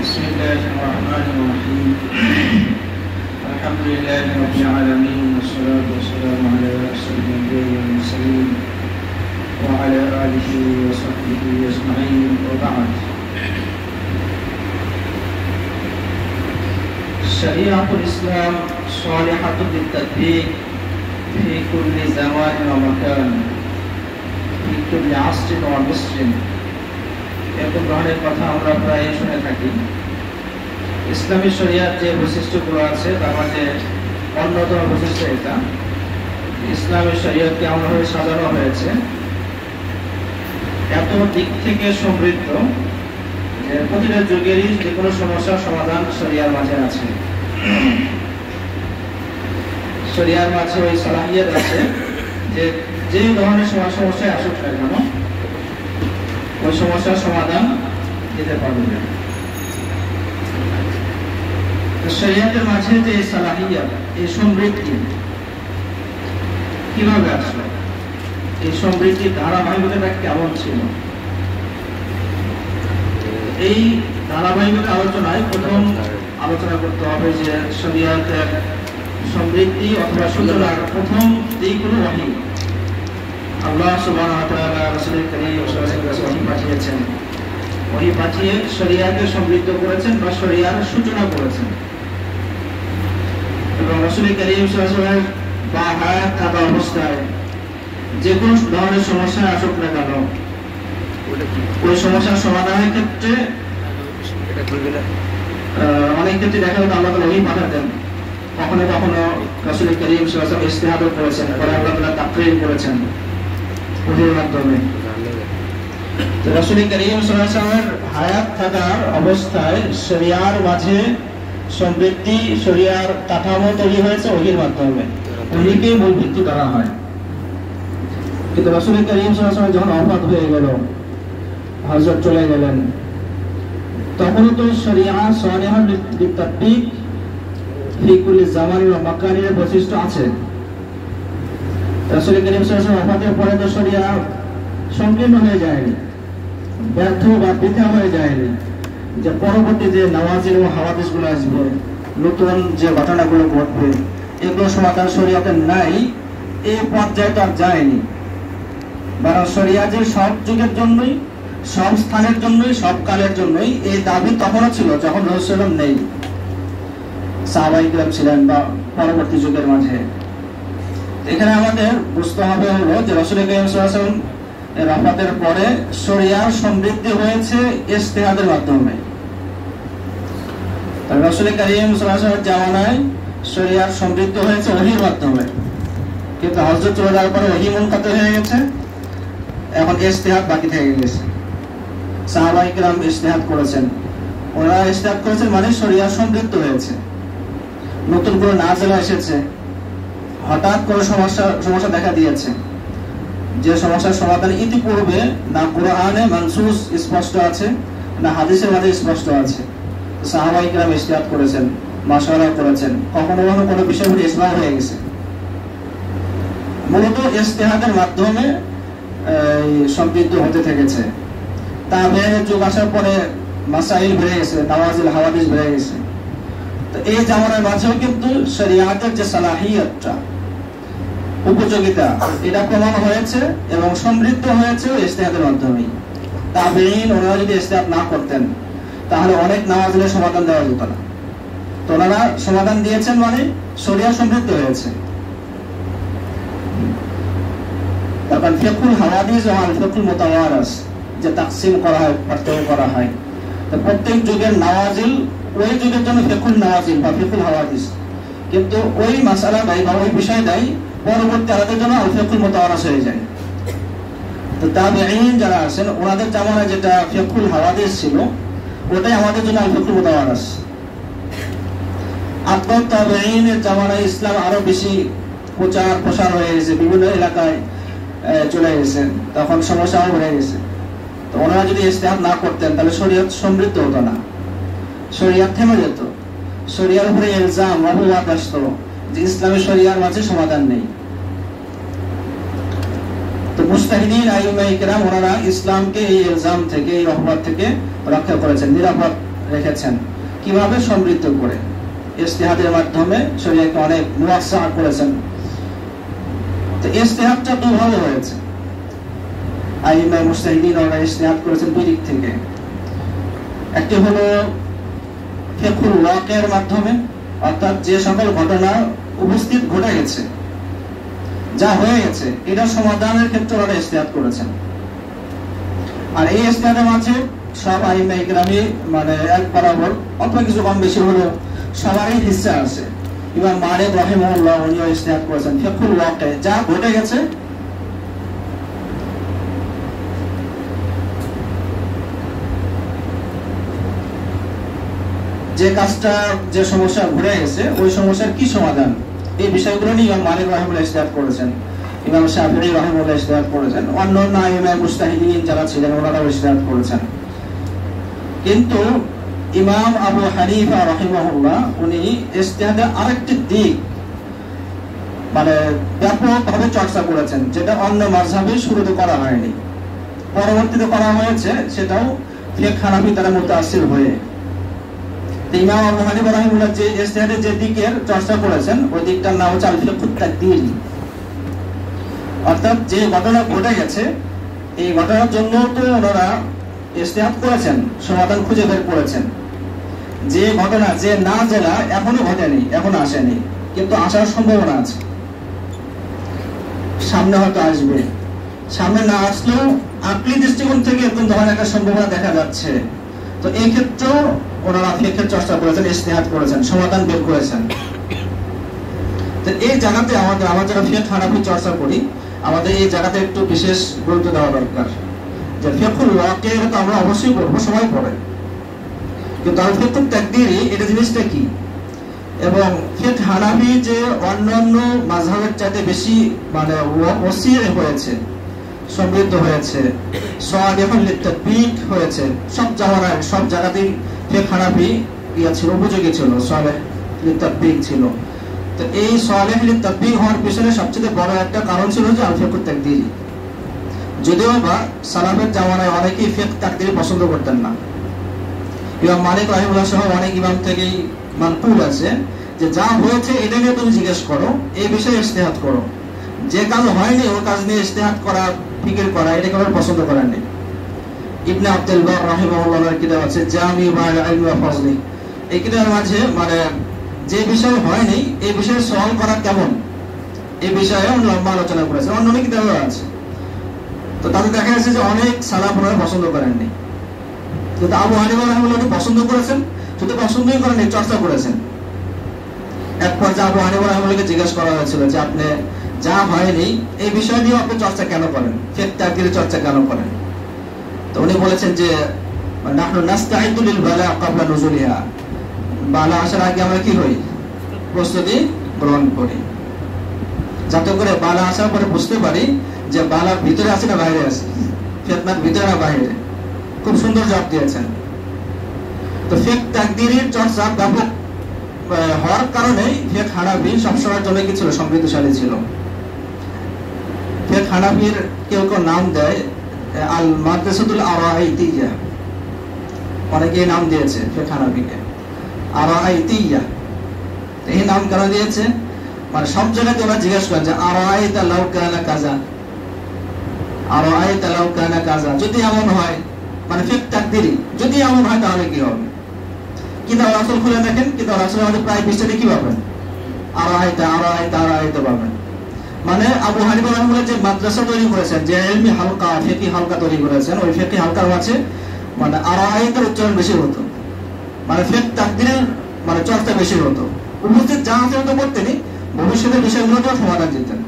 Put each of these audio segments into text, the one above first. بسم الله الرحمن الرحيم. الحمد لله رب العالمين والصلاة والسلام على أشرف الأنبياء والمرسلين وعلى آله وصحبه أجمعين وبعد. شريعة الإسلام صالحة للتطبيق في كل زمان ومكان في كل عصر ومصر. এরকম ধরনের কথা আমরা প্রায় শুনে থাকি। ইসলামী শরিয়ার যে বৈশিষ্ট্যগুলো আছে তার মধ্যে অন্যতম বৈশিষ্ট্য এটা। ইসলামী শরিয়াতকে এমনভাবে সাজানো হয়েছে, এত দিক থেকে সমৃদ্ধ যে প্রতিটা যুগেরই যে কোনো সমস্যার সমাধান শরিয়ার মাঝে আছে। শরিয়ার মাঝে ওই সালাহিয়াত আছে যে যে ধরনের সমস্যায় আসুক না কেন ওই সমস্যার সমাধান দিতে পারবে না। শরিয়াতের মাঝে যে সালাহিয়াত, এই সমৃদ্ধি কিভাবে আসলো, এই সমৃদ্ধির ধারাবাহিকতা কেমন ছিল, এই ধারাবাহিক আলোচনায় প্রথম আলোচনা করতে হবে যে শরিয়াতের সমৃদ্ধি অথবা সূচনার প্রথম দিক হলো ওহী। আল্লাহ সুবহানাহু ওয়া তাআলা রাসূলের কারীম সাল্লাল্লাহু আলাইহি ওয়াসাল্লাম পাঠিয়েছেন, ওহী পাঠিয়ে শরিয়াতকে সমৃদ্ধ করেছেন বা শরিয়ার সূচনা করেছেন। এবং রাসূলের কারীম সাল্লাল্লাহু আলাইহি ওয়াসাল্লাম বা হায়াত থাকা অবস্থায় যে কোনো ধরনের সমস্যা আসুক না কেন ওই সমস্যার সমাধানের ক্ষেত্রে অনেক ক্ষেত্রে দেখা হতো আল্লাহ তাআলা ওহী পাঠাতেন। কখনো কখনো রাসূলের কারীম সাল্লাল্লাহু আলাইহি ওয়াসাল্লাম ইসতিহাদও করেছেন, পরে আল্লাহ তাআলা তাকরীর করেছেন ওহীর মাধ্যমে। তো রাসূলের কারীম সাল্লাল্লাহু আলাইহি ওয়াসাল্লামের হায়াত থাকার অবস্থায় শরিয়ার মাঝে সমৃদ্ধি, শরিয়ার কাঠামো তৈরি হয়েছে ওহীর মাধ্যমে। ওহীকে মূল ভিত্তি ধরা হয়। কিন্তু রাসূলের কারীম সাল্লাল্লাহু আলাইহি ওয়াসাল্লাম যখন ওফাত হয়ে গেল, হযরত চলে গেলেন, তখন তো শরিয়া সালেহা লিতাতবিক ফি কুল্লি জামানি ওয়া মাকানের বৈশিষ্ট্য আছে। রাসূল কারীম সাল্লাল্লাহু আলাইহি ওয়া সাল্লাম শরিয়া সংকীর্ণ হয়ে যায়নি, ব্যর্থ বা বৃথা হয়ে যায়নি। যে পরবর্তী যে নাওয়াজিল ও হাওয়াদিসগুলো আসবে, নতুন যে ঘটনাগুলো ঘটবে, এগুলো সমাধান শরিয়াতে নাই, এই পর্যায়ে তো আর যায়নি। বরং শরিয়া যে সব যুগের জন্যই, সব স্থানের জন্যই, সব কালের জন্যই, এই দাবি তখনও ছিল যখন রাসূল সাল্লাল্লাহু আলাইহি ওয়া সাল্লাম নেই, সাহাবায়ে কেরাম ছিলেন বা পরবর্তী যুগের মাঝে। এখানে আমাদের বুঝতে হবে হলো যে রাসূলের কারীম সাল্লাল্লাহু আলাইহি ওয়াসাল্লাম রাফাতের পরে শরিয়া সমৃদ্ধি হয়েছে ইজতিহাদের মাধ্যমে। তার রাসূলের কারীম সাল্লাল্লাহু আলাইহি ওয়াসাল্লামের জামানায় শরিয়া সমৃদ্ধি হয়েছে ওহীর মাধ্যমে। কিন্তু হযরত চলে যাওয়ার পরে ওহী মুনকাতি হয়ে গেছে, এখন ইজতিহাদ বাকি থেকে গেছে। সাহাবায়ে কেরাম ইজতিহাদ করেছেন, ওরা ইজতিহাদ করেছেন মানে শরিয়া সমৃদ্ধি হয়েছে। নতুন কোনো নাজিল এসেছে, হঠাৎ কোনো সমস্যা দেখা দিয়েছে, যে সমস্যার সমাধান ইতিপূর্বে না কোরআনে মানসুস স্পষ্ট আছে না হাদিসের মধ্যে স্পষ্ট আছে। সাহাবায়ে কেরাম ইজতিহাদ করেছেন, মাশওয়ারা করেছেন, কখনো কখনো কোনো বিষয় নিয়ে ইজমাও হয়ে গেছে। মূলত ইজতিহাদের মাধ্যমে সমৃদ্ধ হতে থেকেছে। তারপরে যুগ আসার পরে মাসাইল বেড়ে গেছে, নাওয়াজিল হাওয়াদিস বেড়ে গেছে। তো এই জামানার মাঝেও কিন্তু শরিয়াতের যে সালাহিয়াতটা, উপযোগিতা, এটা প্রমাণ হয়েছে এবং সমৃদ্ধ হয়েছে ইজতিহাদের মাধ্যমে। তাবেঈন ওনারা যদি ইজতিহাদ না করতেন তাহলে অনেক নাওয়াজিলের সমাধান দেওয়া যেত না। তো ওনারা সমাধান দিয়েছেন মানে শরিয়া সমৃদ্ধ হয়েছে। তারপর ফিকহুল হাওয়াদিস ও ফিকহুল মুতাওয়ারিস যে তাকসিম করা হয়, পার্থক্য করা হয়। তো প্রত্যেক যুগের নাওয়াজিল ওই যুগের জন্য ফিকহুল নাওয়াজিল বা ফিকহুল হাওয়াদিস, কিন্তু ওই মাসালা বা ওই বিষয়টাই পরবর্তী আলাদের জন্য ফিকহুল মুতাওয়ারিস হয়ে যায়। তো তাবেঈন যারা আছেন ওনাদের জামানায় যেটা ফিকহুল হাওয়াদিস ছিল ওটাই আমাদের জন্য ফিকহুল মুতাওয়ারিস। আতবাউ তাবেঈনের জামানায় ইসলাম আরো বেশি প্রচার প্রসার হয়ে গেছে, বিভিন্ন এলাকায় চলে গেছে, তখন সমস্যাও হয়ে গেছে। তো ওনারা যদি ইজতিহাদ না করতেন তাহলে শরিয়ত সমৃদ্ধ হতো না, শরিয়াত থেমে যেত। শরিয়ার উপরে ইলজাম অপবাদ আসত যে ইসলামী শরিয়ার মাঝে সমাধান নেই। তো মুজতাহিদিন আইমায়ে কেরাম ওনারা ইসলামকে এই ইলজাম থেকে, এই অপবাদ থেকে রক্ষা করেছেন, নিরাপদ रेखेছেন কিভাবে সমৃদ্ধ করে ইসতিহাদের মাধ্যমে শরীয়ত অনেক মুয়াসসা করেছেন। তো ইসতিহাদটা দুভাবে হয়েছে, আইমায়ে মুস্তাহিদিন ওরা ইসতিহাদ করেছেন দুই দিক থেকে, একটি হলো ফিকহুল ওয়াকির মাধ্যমে অর্থাৎ যে সকল ঘটনা উপস্থিত ঘটে গেছে যা হয়ে গেছে এটা সমাধানের ক্ষেত্রে ওরা ইসতিহাদ করেছেন। আর এই ইসতিহাদের মাঝে সব আইমায়ে কেরামই মানে এক বরাবর অল্প কিছু কম বেশি হলো সবারই হিস্সা আছে। ইমাম মালিক রাহিমাহুল্লাহ উনিও ইসতিহাদ করেছেন ফিকহুল ওয়াকি, যা ঘটে গেছে যে কাজটা যে সমস্যা ঘুরে গেছে ওই সমস্যার কি সমাধান, এই বিষয়গুলো নিয়ে ইমাম মালিক রাহিমাহুল্লাহ ইসতিহাদ করেছেন, ইমাম শাফিঈ রাহিমাহুল্লাহ ইসতিহাদ করেছেন, অন্যান্য আইমায়ে মুজতাহিদিন যারা ছিলেন ওনারাও ইসতিহাদ করেছেন। কিন্তু ইমাম আবু হানিফা রাহিমাহুল্লাহ উনি ইসতিহাদের আরেকটি দিক মানে ব্যাপকভাবে চর্চা করেছেন, যেটা অন্য মাযহাবে শুরুতে করা হয়নি, পরবর্তীতে করা হয়েছে, সেটাও ফিকহ হানাফি দ্বারা মুতাআসসির হয়ে। ইমাম আবু হানিফা রাহিমাহুল্লাহ যে ইসতিহাদের যে দিকের চর্চা করেছেন ওই দিকটার নাম হচ্ছে আল ফিকহুত তাকদীর, অর্থাৎ যে ঘটনা ঘটে গেছে এই ঘটনার জন্য তো ওনারা ইসতিহাদ করেছেন, সমাধান খুঁজে বের করেছেন। যে ঘটনা যে না জেলা এখনো ঘটেনি, এখনো আসেনি, কিন্তু আসার সম্ভাবনা আছে, সামনে হয়তো আসবে, সামনে না আসলেও আকলি দৃষ্টিকোণ থেকে এরকম ধরনের একটা সম্ভাবনা দেখা যাচ্ছে। তো এই ক্ষেত্রেও ওনারা ফিকহের চর্চা করেছেন, ইসতিহাদ করেছেন, সমাধান বের করেছেন। তো এই জায়গাতে আমাদের আমরা যারা ফিকহ হানাফি চর্চা করি আমাদের এই জায়গাতে একটু বিশেষ গুরুত্ব দেওয়া দরকার। যে ফিকহুল ওয়াকি তো আমরা অবশ্যই পড়বো, সবাই পড়ে, কিন্তু আল ফিকহুত তাকদীর এটা জিনিসটা কি এবং ফিকহ হানাফি যে অন্যান্য মাযহাবের চাইতে বেশি মানে ওয়াসি হয়েছে, সমৃদ্ধ হয়েছে, সালিহুল লিতাতবিক হয়েছে, সব জায়গায় সব জায়গাতেই ফিকহ হানাফি ইয়া ছিল, উপযোগী ছিল, সালিহুল লিতাতবিক ছিল। তো এই সালিহুল লিতাতবিক হওয়ার পিছনে সবচেয়ে বড় একটা কারণ ছিল যে আল ফিকহুত তাকদীর। যদিও বা সালাফের জামানায় অনেকেই ফিকহ তাকদীর পছন্দ করতেন না, ইমাম মালিক রাহিমাহুল্লাহ সহ অনেক ইমাম থেকেই মানকুল আছে যে যা হয়েছে এটা নিয়ে তুমি জিজ্ঞেস করো, এই বিষয়ে ইজতিহাদ করো, যে কাজ হয়নি ওই কাজ নিয়ে ইজতিহাদ করা, ফিকির করা এটাকে আমরা পছন্দ করেন নি। ইবনে আব্দুল বার রাহিমাহুল্লাহর কিতাব আছে জামি ওয়াল ইলম ওয়া ফাজলি, এই কিতাবের মাঝে মানে যে বিষয় হয়নি এই বিষয়ে সওয়াল করা কেমন এই বিষয়ে লম্বা আলোচনা করেছে, অন্য অনেক কিতাবও আছে। তো তাতে দেখা যাচ্ছে যে অনেক সালাফ ওনারা পছন্দ করেননি, কিন্তু আবু হানিফা রাহিমাহুল্লাহ পছন্দ করেছেন, শুধু পছন্দই করেননি, চর্চা করেছেন। এক পর্যায়ে আবু হানিফা রাহিমাহুল্লাহকে জিজ্ঞাসা করা হয়েছিল যে আপনি যা হয়নি এই বিষয় নিয়ে আপনি চর্চা কেন করেন, ফিকহ তাকদীরের চর্চা কেন করেন? তো উনি বলেছেন যে নাহনু নাস্তাইদু লিল বালা ক্বাবলা নুজুলিহা, বালা আসার আগে আমরা কি হই, প্রস্তুতি গ্রহণ করি, যাতে করে বালা আসার পরে বুঝতে পারি যে বালা ভিতরে আছে না বাইরে আছে, ফিতনার ভিতরে না বাইরে। খুব সুন্দর জবাব দিয়েছেন। তো ফিকহ তাকদীরের চর্চা ব্যাপক হওয়ার কারণে ফিকহ হানাফি সবসময়ের জন্য কি ছিল, সমৃদ্ধশালী ছিল। ফিকহ হানাফির কেউ কেউ নাম দেয় আল মাদ্রাসাতুল আরাইতিয়া, অনেকেই নাম দিয়েছে ফিকহ হানাফিকে আরাইতিয়া। এই নাম কেন দিয়েছে, মানে সব জায়গাতে ওরা জিজ্ঞেস করেন যে আরাইতা লাউ কানা কাজা, আরাইতা লাউ কানা কাজা, যদি এমন হয় মানে ফিকহ তাকদীরি যদি এমন হয় তাহলে কি হবে। কিন্তু রাসূল খুলে দেখেন, কিন্তু রাসূলের মধ্যে প্রায় ২০টা কি পাবেন, আরাইতা আরাইতা আরাইতা পাবেন। মানে আবু হানিফা রাহিমাহুল্লাহ যে মাদ্রাসা তৈরি করেছেন, যে ইলমি হালকা ফিকহ হালকা তৈরি করেছেন, ওই ফিকহ হালকার মাঝে মানে আরাইতার উচ্চারণ বেশি হতো, মানে ফিকহ তাকদীরের মানে চর্চা বেশি হতো। উপস্থিত যা আছে তো করতেনি, ভবিষ্যতের বিষয়গুলোকেও সমাধান দিতেন,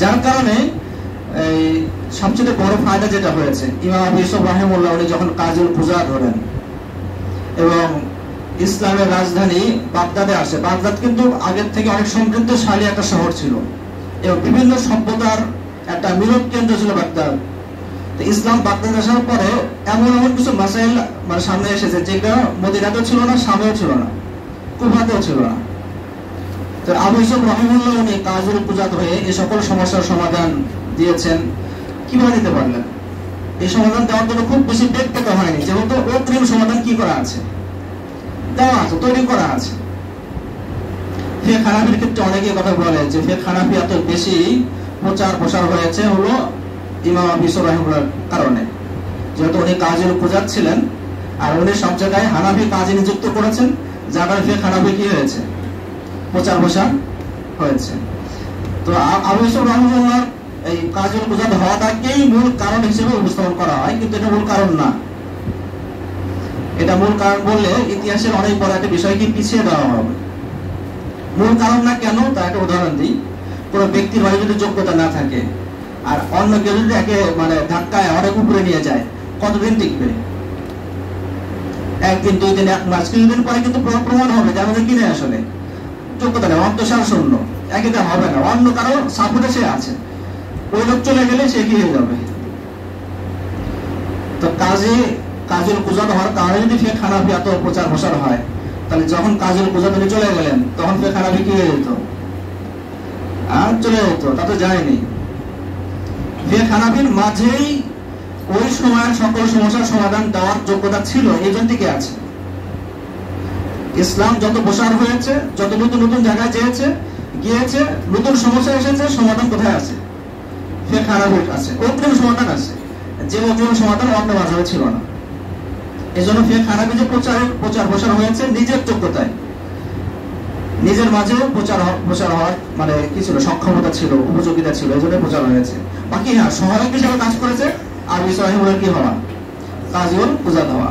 যার কারণে এই সবচেয়ে বড় ফায়দা যেটা হয়েছে ইমাম আবু ইউসুফ রাহিমাহুল্লাহ উনি যখন কাজুল কুজা ধরেন এবং ইসলামের রাজধানী বাগদাদে আসে। বাগদাদ কিন্তু আগের থেকে অনেক সমৃদ্ধশালী একটা শহর ছিল এবং বিভিন্ন সভ্যতার একটা মিলন কেন্দ্র ছিল বাগদাদ। তো ইসলাম বাগদাদ আসার পরে এমন এমন কিছু মাসাইল মানে সামনে এসেছে যেটা মদিনাতেও ছিল না, শামেও ছিল না, কুফাতেও ছিল না। তো আবু ইউসুফ রাহিমাহুল্লাহ উনি কাজুল কুজাত হয়ে এই সকল সমস্যার সমাধান দিয়েছেন। কিভাবে দিতে পারলেন, এই সমাধানটা অন্তত খুব বেশি ব্যক্তিগত হয়নি, যেমন তো অন্তিম সমাধান কি করা আছে, দেওয়া আছে, তৈরি করা আছে। ফিকহ হানাফির ক্ষেত্রে অনেকে কথা বলে যে ফিকহ হানাফি এত বেশি প্রচার প্রসার হয়েছে হলো ইমাম আবু সুবহানাহুর কারণে, যেহেতু উনি কাজের উপজাত ছিলেন আর উনি সব জায়গায় হানাফি কাজে নিযুক্ত করেছেন, যার কারণে ফিকহ হানাফি কি হয়েছে, প্রচার প্রসার হয়েছে। তো আবু সুবহানাহুর এই কাজের উপজাত হওয়াটাকেই মূল কারণ হিসেবে উপস্থাপন করা হয়, কিন্তু এটা মূল কারণ না। এটা মূল কারণ বললে ইতিহাসের অনেক বড় একটা বিষয়কে পিছিয়ে দেওয়া হবে। মূল কারণ না কেন তার একটা উদাহরণ দিই, কোনো ব্যক্তির বাড়ি যদি যোগ্যতা না থাকে আর অন্য কেউ যদি তাকে মানে ধাক্কায় অনেক উপরে নিয়ে যায়, কতদিন টিকবে? একদিন, দুই দিন, এক মাস, কিছুদিন পরে কিন্তু প্রমাণ হবে যে আমাদের কিনে আসলে যোগ্যতা নেই, অন্তঃসার শূন্য, একদিন হবে না, অন্য কারো সাপোর্টে সে আছে, ওই লোক চলে গেলে সে কি হয়ে যাবে। তো কাজের কুজাত হওয়ার কারণে যদি সে খারাপ এত প্রচার প্রসার হয়, তাহলে যখন কাজের কুজাত হয়ে চলে গেলেন তখন সে খারাপই কি হয়ে যেত, আর চলে যেত, তা তো যায়নি। ফিকহ হানাফির মাঝেই ওই সময়ের সকল সমস্যার সমাধান দেওয়ার যোগ্যতা ছিল, এই জন্য টিকে আছে। ইসলাম যত প্রসার হয়েছে, যত নতুন নতুন জায়গায় গিয়েছে, নতুন সমস্যা এসেছে, সমাধান কোথায় আছে? ফিকহ হানাফির আছে, অগ্রিম সমাধান আছে, যে অগ্রিম সমাধান অন্য মাঝে ছিল না। এই জন্য ফিকহ হানাফি যে প্রচার প্রসার হয়েছে নিজের যোগ্যতায়, নিজের মাঝেও প্রচার হওয়ার মানে কি ছিল, সক্ষমতা ছিল, উপযোগিতা ছিল, এই জন্য প্রচার হয়েছে। বাকি হ্যাঁ সহায়ক হিসাবে কাজ করেছে আর বিষয় কি হওয়া, কাজের পূজা দেওয়া,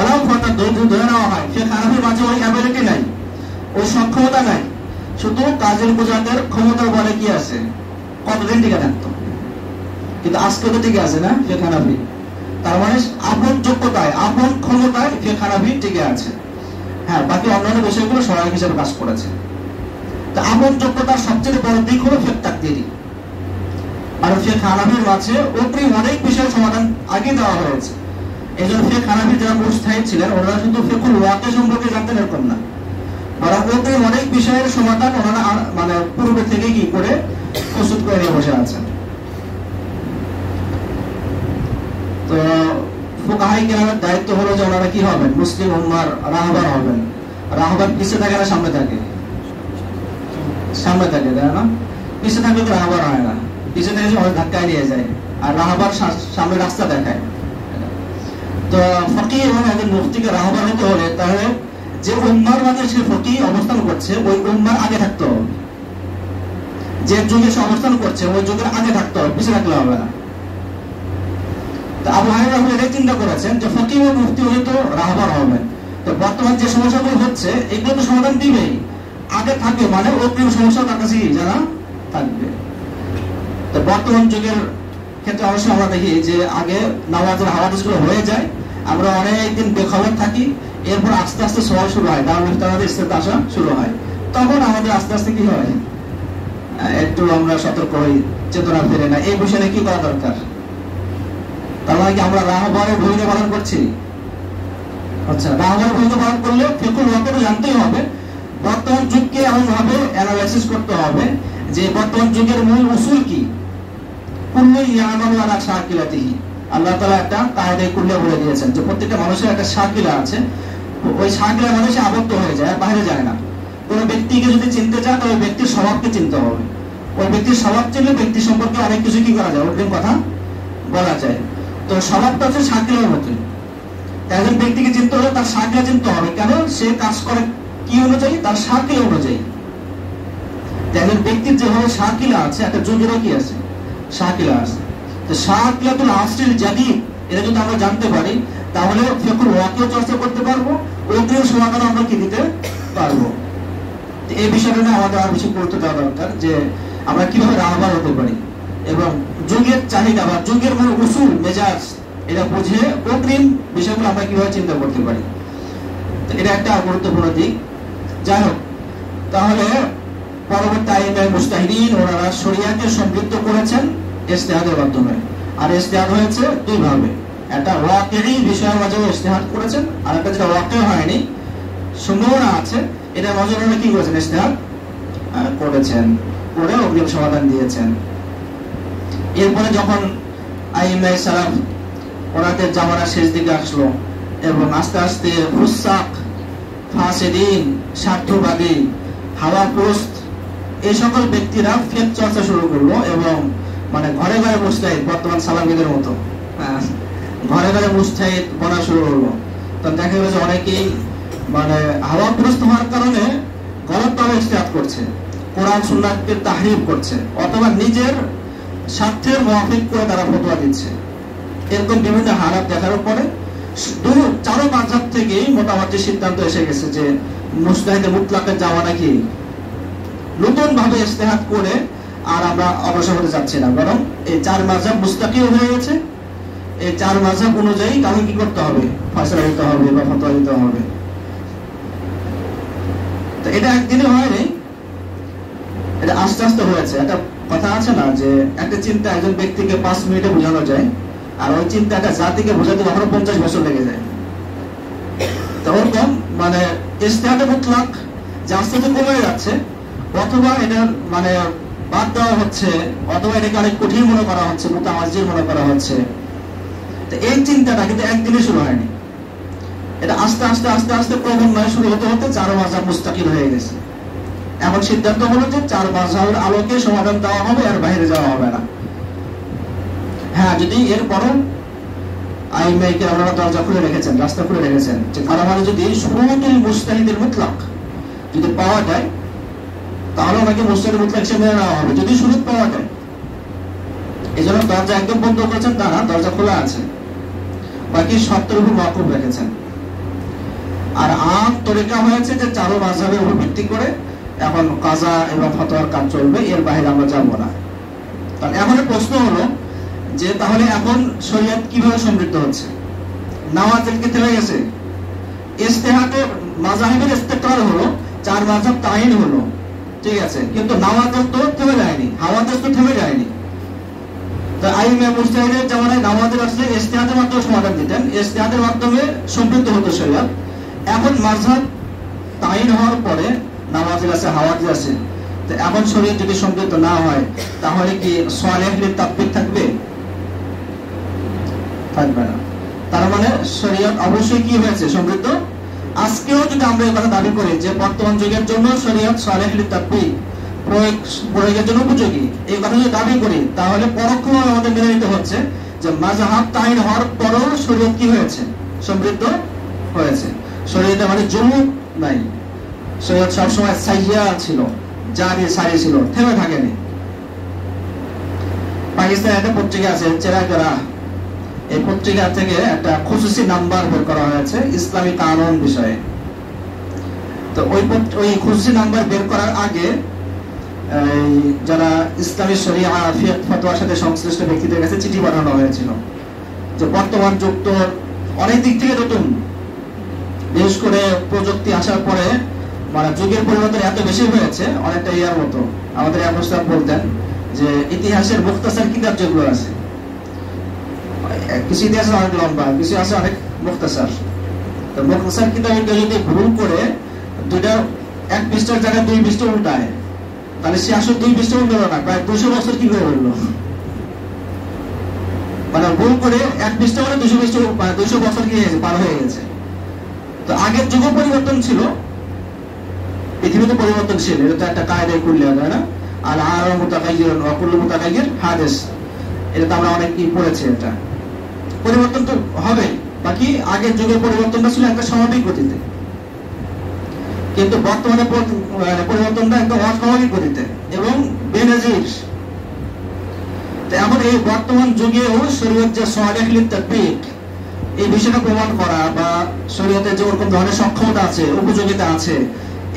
অনেক ঘন্টা ধরে নেওয়া হয়। সে খারাপের মাঝে ওই অ্যাবিলিটি নাই, ওই সক্ষমতা নাই, শুধু কাজের পূজাদের ক্ষমতা বলে কি আছে, কতদিন টিকে থাকতো। কিন্তু আজকে তো টিকে আছে না সে খারাপই, তার মানে আপন যোগ্যতায়, আপন ক্ষমতায় সে খারাপই টিকে আছে। হ্যাঁ, বাকি অন্যান্য বিষয়গুলো সহায়ক হিসেবে কাজ করেছে। তা আপন যোগ্যতার সবচেয়ে বড় দিক হলো ফিকহ তাকদীরি। আর ফিকহ হানাফির মাঝে অগ্রিম অনেক বিষয়ের সমাধান আগে দেওয়া হয়েছে, এই জন্য ফিকহ হানাফি যারা মুজতাহিদ ছিলেন ওনারা শুধু ফিকহুল ওয়াকিয়া সম্পর্কে জানতেন এরকম না, ওরা অগ্রিম অনেক বিষয়ের সমাধান ওনারা মানে পূর্বে থেকে কি করে প্রস্তুত করে নিয়ে বসে আছেন। তো ফুকাহার দায়িত্ব হলো যে ওনারা কি হবেন, মুসলিম উম্মার রাহবার হবেন। রাহবার পিছিয়ে থাকে না সামনে থাকে? সামনে থাকে, তাই না? পিছিয়ে থাকলে তো রাহবার হয় না, পিছিয়ে থাকে যে ধাক্কায় নিয়ে যায়, আর রাহবার সামনে রাস্তা দেখায়। তো ফকি এবং একজন মুফতিকে রাহবার হতে হলে তাহলে যে উম্মার মাঝে সে ফকি অবস্থান করছে ওই উম্মার আগে থাকতে হবে, যে যুগে সে অবস্থান করছে ওই যুগের আগে থাকতে হবে, পিছিয়ে থাকলে হবে না। আবু হানিফা এটাই চিন্তা করেছেন যে ফকিহ ও মুফতি হলে তো রাহবার হবেন, তো বর্তমান যে সমস্যাগুলো হচ্ছে এগুলো তো সমাধান দিবেই, আগে থাকবে মানে অগ্রিম সমস্যা তার কাছে জানা থাকবে। তো বর্তমান যুগের ক্ষেত্রে অবশ্যই আমরা দেখি যে আগে নামাজের হাওয়াদিসগুলো হয়ে যায়, আমরা অনেকদিন বেখবর থাকি, এরপর আস্তে আস্তে সওয়াল শুরু হয়, দারুল ইফতাহাদের ইস্তেতা আসা শুরু হয়, তখন আমাদের আস্তে আস্তে কি হয়, একটু আমরা সতর্ক হই, চেতনা ফেরে না। এই বিষয়ে কি করা দরকার? তাহলে কি আমরা রাহবারের ভূমিকা পালন করছি? আচ্ছা, রাহবারের ভূমিকা পালন করলে ফিকহুল ওয়াকিয়া জানতেই হবে, বর্তমান যুগকে এমনভাবে অ্যানালাইসিস করতে হবে যে বর্তমান যুগের মূল উসুল কি। কুল্লুন ইয়া'মালু আলা শাকিলাতিহি, আল্লাহ তাআলা একটা কায়দায়ে কুল্লিয়া বলে দিয়েছেন যে প্রত্যেকটা মানুষের একটা শাকিলা আছে, ওই শাকিলা মানুষে আবদ্ধ হয়ে যায়, বাইরে যায় না। কোনো ব্যক্তিকে যদি চিনতে চায় তাহলে ব্যক্তির স্বভাবকে চিনতে হবে, ওই ব্যক্তির স্বভাব চিনলে ব্যক্তি সম্পর্কে অনেক কিছু কি করা যায়, অনেক কথা বলা যায়। তো স্বভাবটা হচ্ছে শাকিলার মতো, একজন ব্যক্তিকে চিনতে হলে তার শাকিলা চিনতে হবে, কারণ সে কাজ করে কি অনুযায়ী, তার শাকিলা অনুযায়ী। একজন ব্যক্তির যেভাবে শাকিলা আছে একটা যুগেরও কি আছে, শাকিলা আছে। তো শাকিলাতুল আসল জাদীদ এটা যদি আমরা জানতে পারি তাহলে ফিকহুল ওয়াকিয়া চর্চা করতে পারবো, ওকে সমাধান আমরা কি দিতে পারবো। এই বিষয়টা নিয়ে আমাদের আর বেশি গুরুত্ব দেওয়া দরকার যে আমরা কিভাবে রাহবার হতে পারি এবং যুগের চাহিদা বা যুগের মানে উসুল মেজাজ এটা বুঝে অগ্রিম বিষয়গুলো আমরা কিভাবে চিন্তা করতে পারি, এটা একটা গুরুত্বপূর্ণ দিক। যাই হোক, তাহলে পরবর্তী আইমায়ে মুজতাহিদিন ওনারা শরিয়াকে সমৃদ্ধ করেছেন ইজতিহাদের মাধ্যমে। আর ইজতিহাদ হয়েছে দুই ভাবে, একটা ওয়াকিই বিষয়ের মাঝে ইজতিহাদ করেছেন, আর একটা যেটা ওয়াকি হয়নি, সম্ভাবনা আছে, এটা মাঝে ওনারা কি করেছেন, ইজতিহাদ করেছেন, করে অগ্রিম সমাধান দিয়েছেন। এরপরে যখন आइमाए सलाफ ओनादेर जामाना शेष दिके आसलो एबं आस्ते आस्ते फुस्साक फासिदीन स्वार्थवादी हावापोस्त এই সকল ব্যক্তিরা ফিকহ চর্চা শুরু করলো এবং মানে ঘরে ঘরে মুজতাহিদ বর্তমান সালাফিদের মতো ঘরে ঘরে মুজতাহিদ বনা শুরু করলো। তো দেখা গেছে অনেকেই মানে হাওয়াগ্রস্ত হওয়ার কারণে গলতভাবে ইজতিহাদ করছে, কোরআন সুন্নাহকে তাহরিফ করছে অথবা নিজের স্বার্থের মুয়াফিক করে তারা ফতোয়া দিচ্ছে। এরকম বিভিন্ন হালাত দেখার পরে চারো মাযহাব থেকেই মোটামুটি সিদ্ধান্ত এসে গেছে যে মুজতাহিদের মুতলাকে যাওয়া নাকি নতুন ভাবে ইজতিহাদ করে আর আমরা অগ্রসর হতে যাচ্ছি না, বরং এই চার মাযহাব মুস্তাকিল হয়ে গেছে। এই চার মাযহাব অনুযায়ী কাকে কি করতে হবে, ফয়সালা দিতে হবে বা ফতোয়া দিতে হবে। তো এটা একদিনে হয়নি, এটা আস্তে আস্তে হয়েছে। একটা কথা আছে না যে একটা চিন্তা একজন ব্যক্তিকে 5 মিনিটে বোঝানো যায়, আর ওই চিন্তাটা জাতিকে বোঝাতে কখনো 50 বছর লেগে যায়। তখন মানে ইজতিহাদ মুতলাক আস্তে আস্তে কমে যাচ্ছে অথবা এটা মানে বাদ দেওয়া হচ্ছে অথবা এটাকে অনেক কঠিন মনে করা হচ্ছে, মুতাআজ্জিল মনে করা হচ্ছে। তো এই চিন্তাটা কিন্তু একদিনে শুরু হয়নি, এটা আস্তে আস্তে আস্তে আস্তে ক্রমান্বয়ে শুরু হতে হতে চার মাযহাব মুস্তাকিল হয়ে গেছে। এখন সিদ্ধান্ত হলো যে চার মাযহাবের আলোকে সমাধান দেওয়া হবে, আর বাইরে যাওয়া হবে না। হ্যাঁ, যদি এরপরও আইমাইকে আপনারা দরজা খুলে রেখেছেন, রাস্তা খুলে রেখেছেন যে কারামারে যদি শুরুতেই মুজতাহিদের মুতলাক যদি পাওয়া যায় তাহলে ওনাকে মুজতাহিদের মুতলাক হিসেবে নেওয়া হবে যদি শুরু পাওয়া যায়। এই জন্য দরজা একদম বন্ধ করেছেন তারা, দরজা খোলা আছে, বাকি শর্তের উপর মওকুফ রেখেছেন। আর আম তরিকা হয়েছে যে চারো মাযহাবের উপর ভিত্তি করে এখন কাজা এবং ফতোয়ার কাজ চলবে, এর বাইরে আমরা যাব না। তাহলে এখন প্রশ্ন হলো যে তাহলে এখন শরীয়ত কিভাবে সমৃদ্ধ হচ্ছে? নাওয়াজিল কি থেকে গেছে? ইজতিহাদে মাযহাবের ইস্তিকরার হলো, চার মাযহাব তাইন হলো, ঠিক আছে, কিন্তু নাওয়াজিল তো থেমে যায়নি, হাওয়াদিস তো থেমে যায়নি। তো আইমায়ে মুজতাহিদের জামানায় নাওয়াজিল আসলে ইজতিহাদের মাধ্যমে সমাধান দিতেন, ইজতিহাদের মাধ্যমে সমৃদ্ধ হতো শরীয়ত। এখন মাযহাব তাইন হওয়ার পরে নাওয়াজিল আছে, হাওয়াদিস আছে। তো এখন শরীয়ত যদি সমৃদ্ধ না হয় তাহলে কি সালেহদের তাতবিক থাকবে? থাকবে না। তার মানে শরীয়ত অবশ্যই কি হয়েছে, সমৃদ্ধ। আজকেও যদি আমরা এই কথা দাবি করি যে বর্তমান যুগের জন্য শরীয়ত সালেহদের তাতবিক প্রয়োগের জন্য উপযোগী, এই কথা যদি দাবি করি তাহলে পরোক্ষভাবে আমাদের মেনে নিতে হচ্ছে যে মাযহাব তাইন হওয়ার পরেও শরীয়ত কি হয়েছে, সমৃদ্ধ হয়েছে। শরীয়তে মানে জমুক নাই, শরীয়ত সবসময় সাইয়া ছিল, জারি সারি ছিল, থেমে থাকেনি। পাকিস্তানের একটা পত্রিকা আছে চেরাগরা, এই পত্রিকা থেকে একটা খুসুসি নাম্বার বের করা হয়েছে ইসলামী কানুন বিষয়ে। তো ওই খুসুসি নাম্বার বের করার আগে যারা ইসলামী শরিয়া ফিকহ ফতোয়ার সাথে সংশ্লিষ্ট ব্যক্তিদের কাছে চিঠি পাঠানো হয়েছিল যে বর্তমান যুগ তো অনেক দিক থেকে নতুন, বিশেষ করে প্রযুক্তি আসার পরে মানে যুগের পরিবর্তন এত বেশি হয়েছে, অনেকটা ইয়ার মতো আমাদের অবস্থা বলতেন যে ইতিহাসের মুখতাসার কিতাব যেগুলো আছে, কিছু ইতিহাস অনেক লম্বা, কিছু আছে অনেক মুখতাসার। তো মুখতাসার কিতাব যদি ভুল করে দুইটা 1 পৃষ্ঠার জায়গায় 2 পৃষ্ঠা উল্টায় তাহলে সে আসলে 2 পৃষ্ঠা উল্টালো না, প্রায় 200 বছর কি করে বললো, মানে ভুল করে 1 পৃষ্ঠা করে 200 পৃষ্ঠা 200 বছর কি পার হয়ে গেছে। তো আগের যুগ পরিবর্তন ছিল, পৃথিবীতে পরিবর্তনশীল, এটা তো একটা কায়দায় করলে হয় না। আর আরও মুতাগায়্যির ওয়া কুল্লু মুতাগায়্যির হাদিস, এটা তো আমরা অনেক কি পড়েছি। এটা পরিবর্তন তো হবে, বাকি আগের যুগের পরিবর্তনটা ছিল একটা স্বাভাবিক গতিতে, কিন্তু বর্তমানে পরিবর্তনটা একদম অস্বাভাবিক গতিতে এবং বেনজির। তো এখন এই বর্তমান যুগেও শরীয়ত যে সালেহ লিত তাতবিক এই বিষয়টা প্রমাণ করা বা শরীয়তে যে ওরকম ধরনের সক্ষমতা আছে, উপযোগিতা আছে,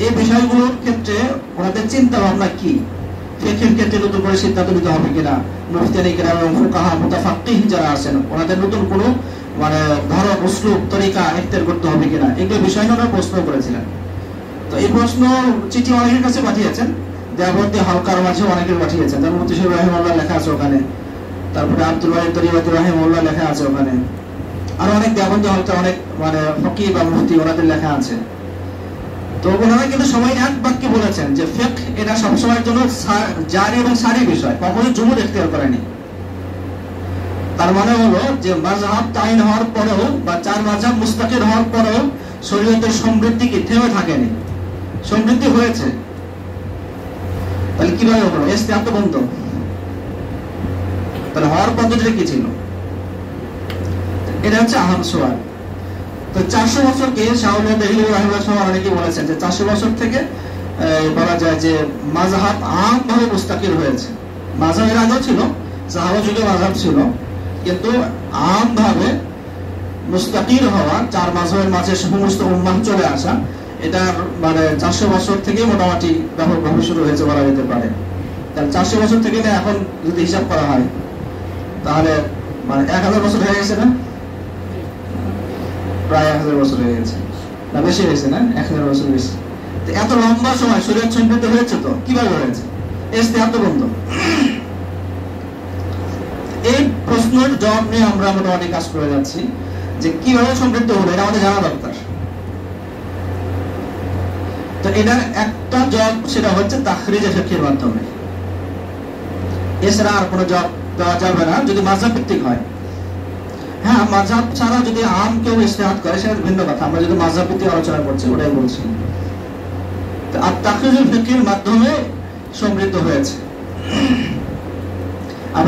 এই বিষয়গুলোর ক্ষেত্রে ওনাদের চিন্তা ভাবনা কি, ফিকহের ক্ষেত্রে নতুন করে সিদ্ধান্ত নিতে হবে কিনা, মুফতি কিরাম এবং ফুকাহা মুতাফাক্কিহ যারা আছেন ওনাদের নতুন কোনো মানে ধরন, উসলুব, তরিকা ইখতিয়ার করতে হবে কিনা, এগুলো বিষয় নিয়ে ওনারা প্রশ্ন করেছিলেন। তো এই প্রশ্ন চিঠি অনেকের কাছে পাঠিয়েছেন, দেওবন্দি হালকার মাঝে অনেকে পাঠিয়েছেন, যেমন মুফতি শফি রাহিমাহুল্লাহ লেখা আছে ওখানে, তারপরে আব্দুল ওয়াহিদ তরিয়তি রাহিমাহুল্লাহ লেখা আছে ওখানে, আর অনেক দেওবন্দি হালকার অনেক মানে ফকি বা মুফতি ওনাদের লেখা আছে। তো ওনারা কিন্তু সবাই এক বাক্যে বলেছেন যে ফিকহ এটা সবসময়ের জন্য জারি এবং সারি বিষয়, কখনোই জমুর ইখতিয়ার করেনি। तार माने हलो जे मजहब तायिन होवार परेओ बा चार मजहब मुस्ताकिल होवार परेओ शरियतेर समृद्धि कि थेमे थाकेनि समृद्धि হয়েছে তাহলে কিভাবে হলো ইসতিআত বন্ধ তাহলে হওয়ার পদ্ধতিটা কি ছিল এটা হচ্ছে আহম সওয়াল তো 400 বছর কে শাওলে দেহলি রাহিমাহুল্লাহ সহ অনেকেই বলেছেন যে 400 বছর থেকে বলা যায় যে মজহব আম ভাবে মুস্তাকিল হয়েছে মজহব এর আগে ছিল সাহাবা যুগে মজহব ছিল কিন্তু আম ভাবে মুস্তাকিল হওয়া চার মাযহাবের মাঝে সমস্ত উম্মাহ চলে আসা এটার মানে 400 বছর থেকে মোটামুটি ব্যাপকভাবে শুরু হয়েছে বলা যেতে পারে তাহলে 400 বছর থেকে না এখন যদি হিসাব করা হয় তাহলে মানে 1000 বছর হয়ে গেছে না প্রায় 1000 বছর হয়ে গেছে না বেশি হয়েছে না 1000 বছর বেশি তো এত লম্বা সময় শরীয়ত সম্পৃক্ত হয়েছে তো কিভাবে হয়েছে ইসতিআত বন্ধ এই প্রশ্নের জবাব নিয়ে আমরা মোটামুটি কাজ করে যাচ্ছি যে কিভাবে সম্পৃক্ত হলো এটা আমাদের জানা দরকার तो इधर एक तो जॉब सिर्फ होती है ताखरीज ऐसे की बात होगी। इस रार अपना जॉब जॉब है ना जो दी माज़ा पित्ती खाए। हाँ माज़ा सारा जो दी आम के वो इस्तेमाल करे शायद भिन्न बात है। मज़े तो माज़ा पित्ती और चला पड़ती है उड़ाई बोलती है। तो अब ताखरीज ऐसे की बात होगी समृद्ध हो गए थे। अब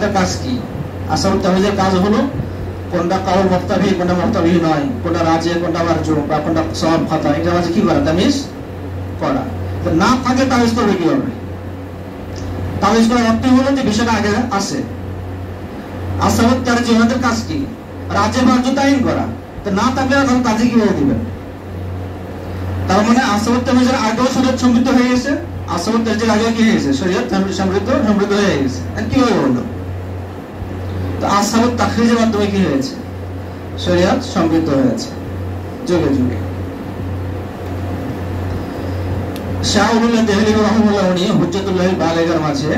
ना उसूल इस्तेमाल কোনটা কাউল মুক্তাবি কোনটা মুক্তাবি নয় কোনটা রাজে কোনটা মারজু বা কোনটা সওয়াব খাতা এটা মানে কি বলা তামিজ করা তো না থাকে তামিজ করবে কি হবে তামিজ করার অর্থ হলো যে বিষয়টা আগে আসে আসাবত তারজি আমাদের কাজ কি রাজে মারজু তাইন করা তো না থাকলে এখন কাজে কি হয়ে দিবেন তার মানে আসাবত তামিজের আগেও শরীয়ত সমৃদ্ধ হয়ে গেছে আসাবত তারজির আগে কি হয়েছে শরীয়ত সমৃদ্ধ হয়ে গেছে আর কি হলো तो आसाबत तखरीज माध्यम की है ऐसे, शरियत समृद्ध है ऐसे, जुगे जुगे। शाह उन्होंने दिल्ली को रहने वाला उन्हें हुज्जतुल्लाह बालेगर माचे,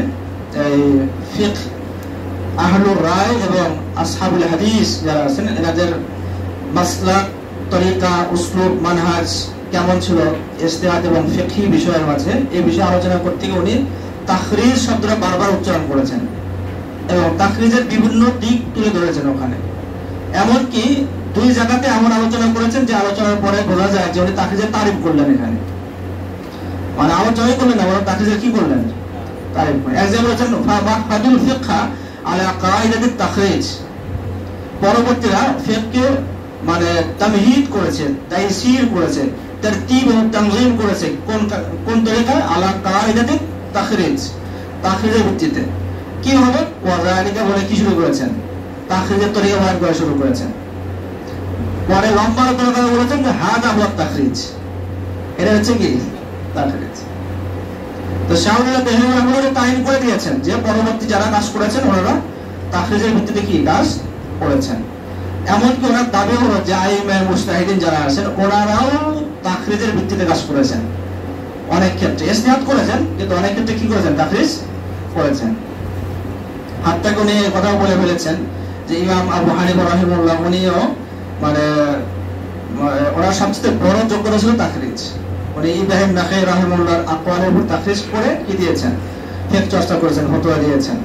फिक्र, अहलुर राय एवं अस्हाबुल हदीस जरा से न इधर मसला, तरीका, उस्लूब, मनहज क्या मंचलो, इस्तेमाल एवं फिक्री विषय माचे, ये विषय आलोचना करती को उन्हें तखरीज शब्द रा बार-बार उच्चारण करा चाहिए। এবং তাখরিজের বিভিন্ন দিক তুলে ধরেছেন ওখানে এমনকি দুই জায়গাতে এমন আলোচনা করেছেন যে আলোচনার পরে বলা যায় যে উনি তাখরিজের তারিফ করলেন এখানে মানে আলোচনাই করলেন না বরং তাখরিজের কি করলেন তারিফ করলেন এক্সাম্পল হচ্ছে ফাদুল ফিকহা আলা কায়দাতি তাখরিজ পরবর্তীরা ফিকহকে মানে তামহিদ করেছে তাইসির করেছে তরতিব ও তানজিম করেছে কোন কোন তরিকায় আলা কায়দাতি তাখরিজ তাখরিজের ভিত্তিতে কি হবে ওয়াজালিকা বলে কি শুরু করেছেন তাখরিজের তরিকা ভাগ করা শুরু করেছেন পরে লম্বা তরিকা বলেছেন যে হাদা হুয়া তাখরিজ এটা হচ্ছে কি তাখরিজ তো শাওলা দেহরা বলে টাইম করে দিয়েছেন যে পরবর্তী যারা কাজ করেছেন ওনারা তাখরিজের ভিত্তিতে কি কাজ করেছেন এমনকি ওনার দাবি হলো যে আইমা মুস্তাহিদিন যারা আছেন ওনারাও তাখরিজের ভিত্তিতে কাজ করেছেন অনেক ক্ষেত্রে ইসতিহাদ করেছেন কিন্তু অনেক ক্ষেত্রে কি করেছেন তাখরিজ করেছেন হাত্তা কোনে কথা বলে বলেছেন যে ইমাম আবু হানিফা রাহিমাহুল্লাহ উনিও মানে ওনার সবচেয়ে বড় যোগ্যতা ছিল তাখরিজ উনি ইব্রাহিম নাখাই রাহিমাহুল্লাহর আকওয়ালের উপর তাখরিজ করে কি দিয়েছেন ফিকহ চর্চা করেছেন ফতোয়া দিয়েছেন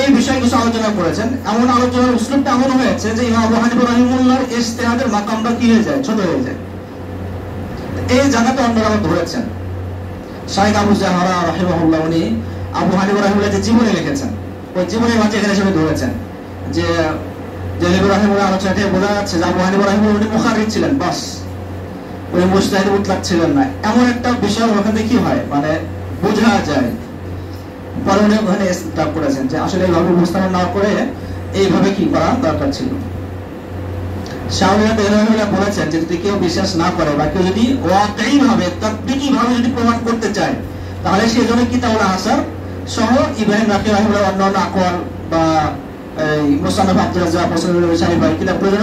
এই বিষয়ে কিছু আলোচনা করেছেন এমন আলোচনার উসলুবটা এমন হয়েছে যে ইমাম আবু হানিফা রাহিমাহুল্লাহর ইজতিহাদের মাকামটা কি হয়ে যায় ছোট হয়ে যায় এই জায়গাটা অন্যরা ধরেছেন শাইখ আবু জাহরা রাহিমাহুল্লাহ উনি আবু হানিফা রাহিমাহুল্লাহর জীবনী লিখেছেন জীবনে মাঝে এখানে সবাই ধরেছেন যে জলিবুর রহমানের আলোচনাতে বলা আছে যে আবু হানিফা রাহিমাহুল্লাহ উনি মুখাররিজ ছিলেন বাস উনি মুস্তাহিদ মুতলাক ছিলেন না এমন একটা বিষয় ওখানে কি হয় মানে বোঝা যায় পরনে ওখানে স্টাফ করেছেন যে আসলে এইভাবে উপস্থাপন না করে এইভাবে কি করা দরকার ছিল শাওলিয়া দেহরাহুল্লাহ বলেছেন যে যদি কেউ বিশ্বাস না করে বা কেউ যদি ওয়াকিই ভাবে তাত্ত্বিকই ভাবে যদি প্রমাণ করতে চায় তাহলে সেই জন্য কি তাহলে আসার সহ ইব্রাহিম রাখি রাহিমাহুল্লাহ অন্যান্য আকল বা মুসান্নাফ আব্দুল রাজ্জাক মুসান্নাফ সাহেব ভাই কিতাব পড়ে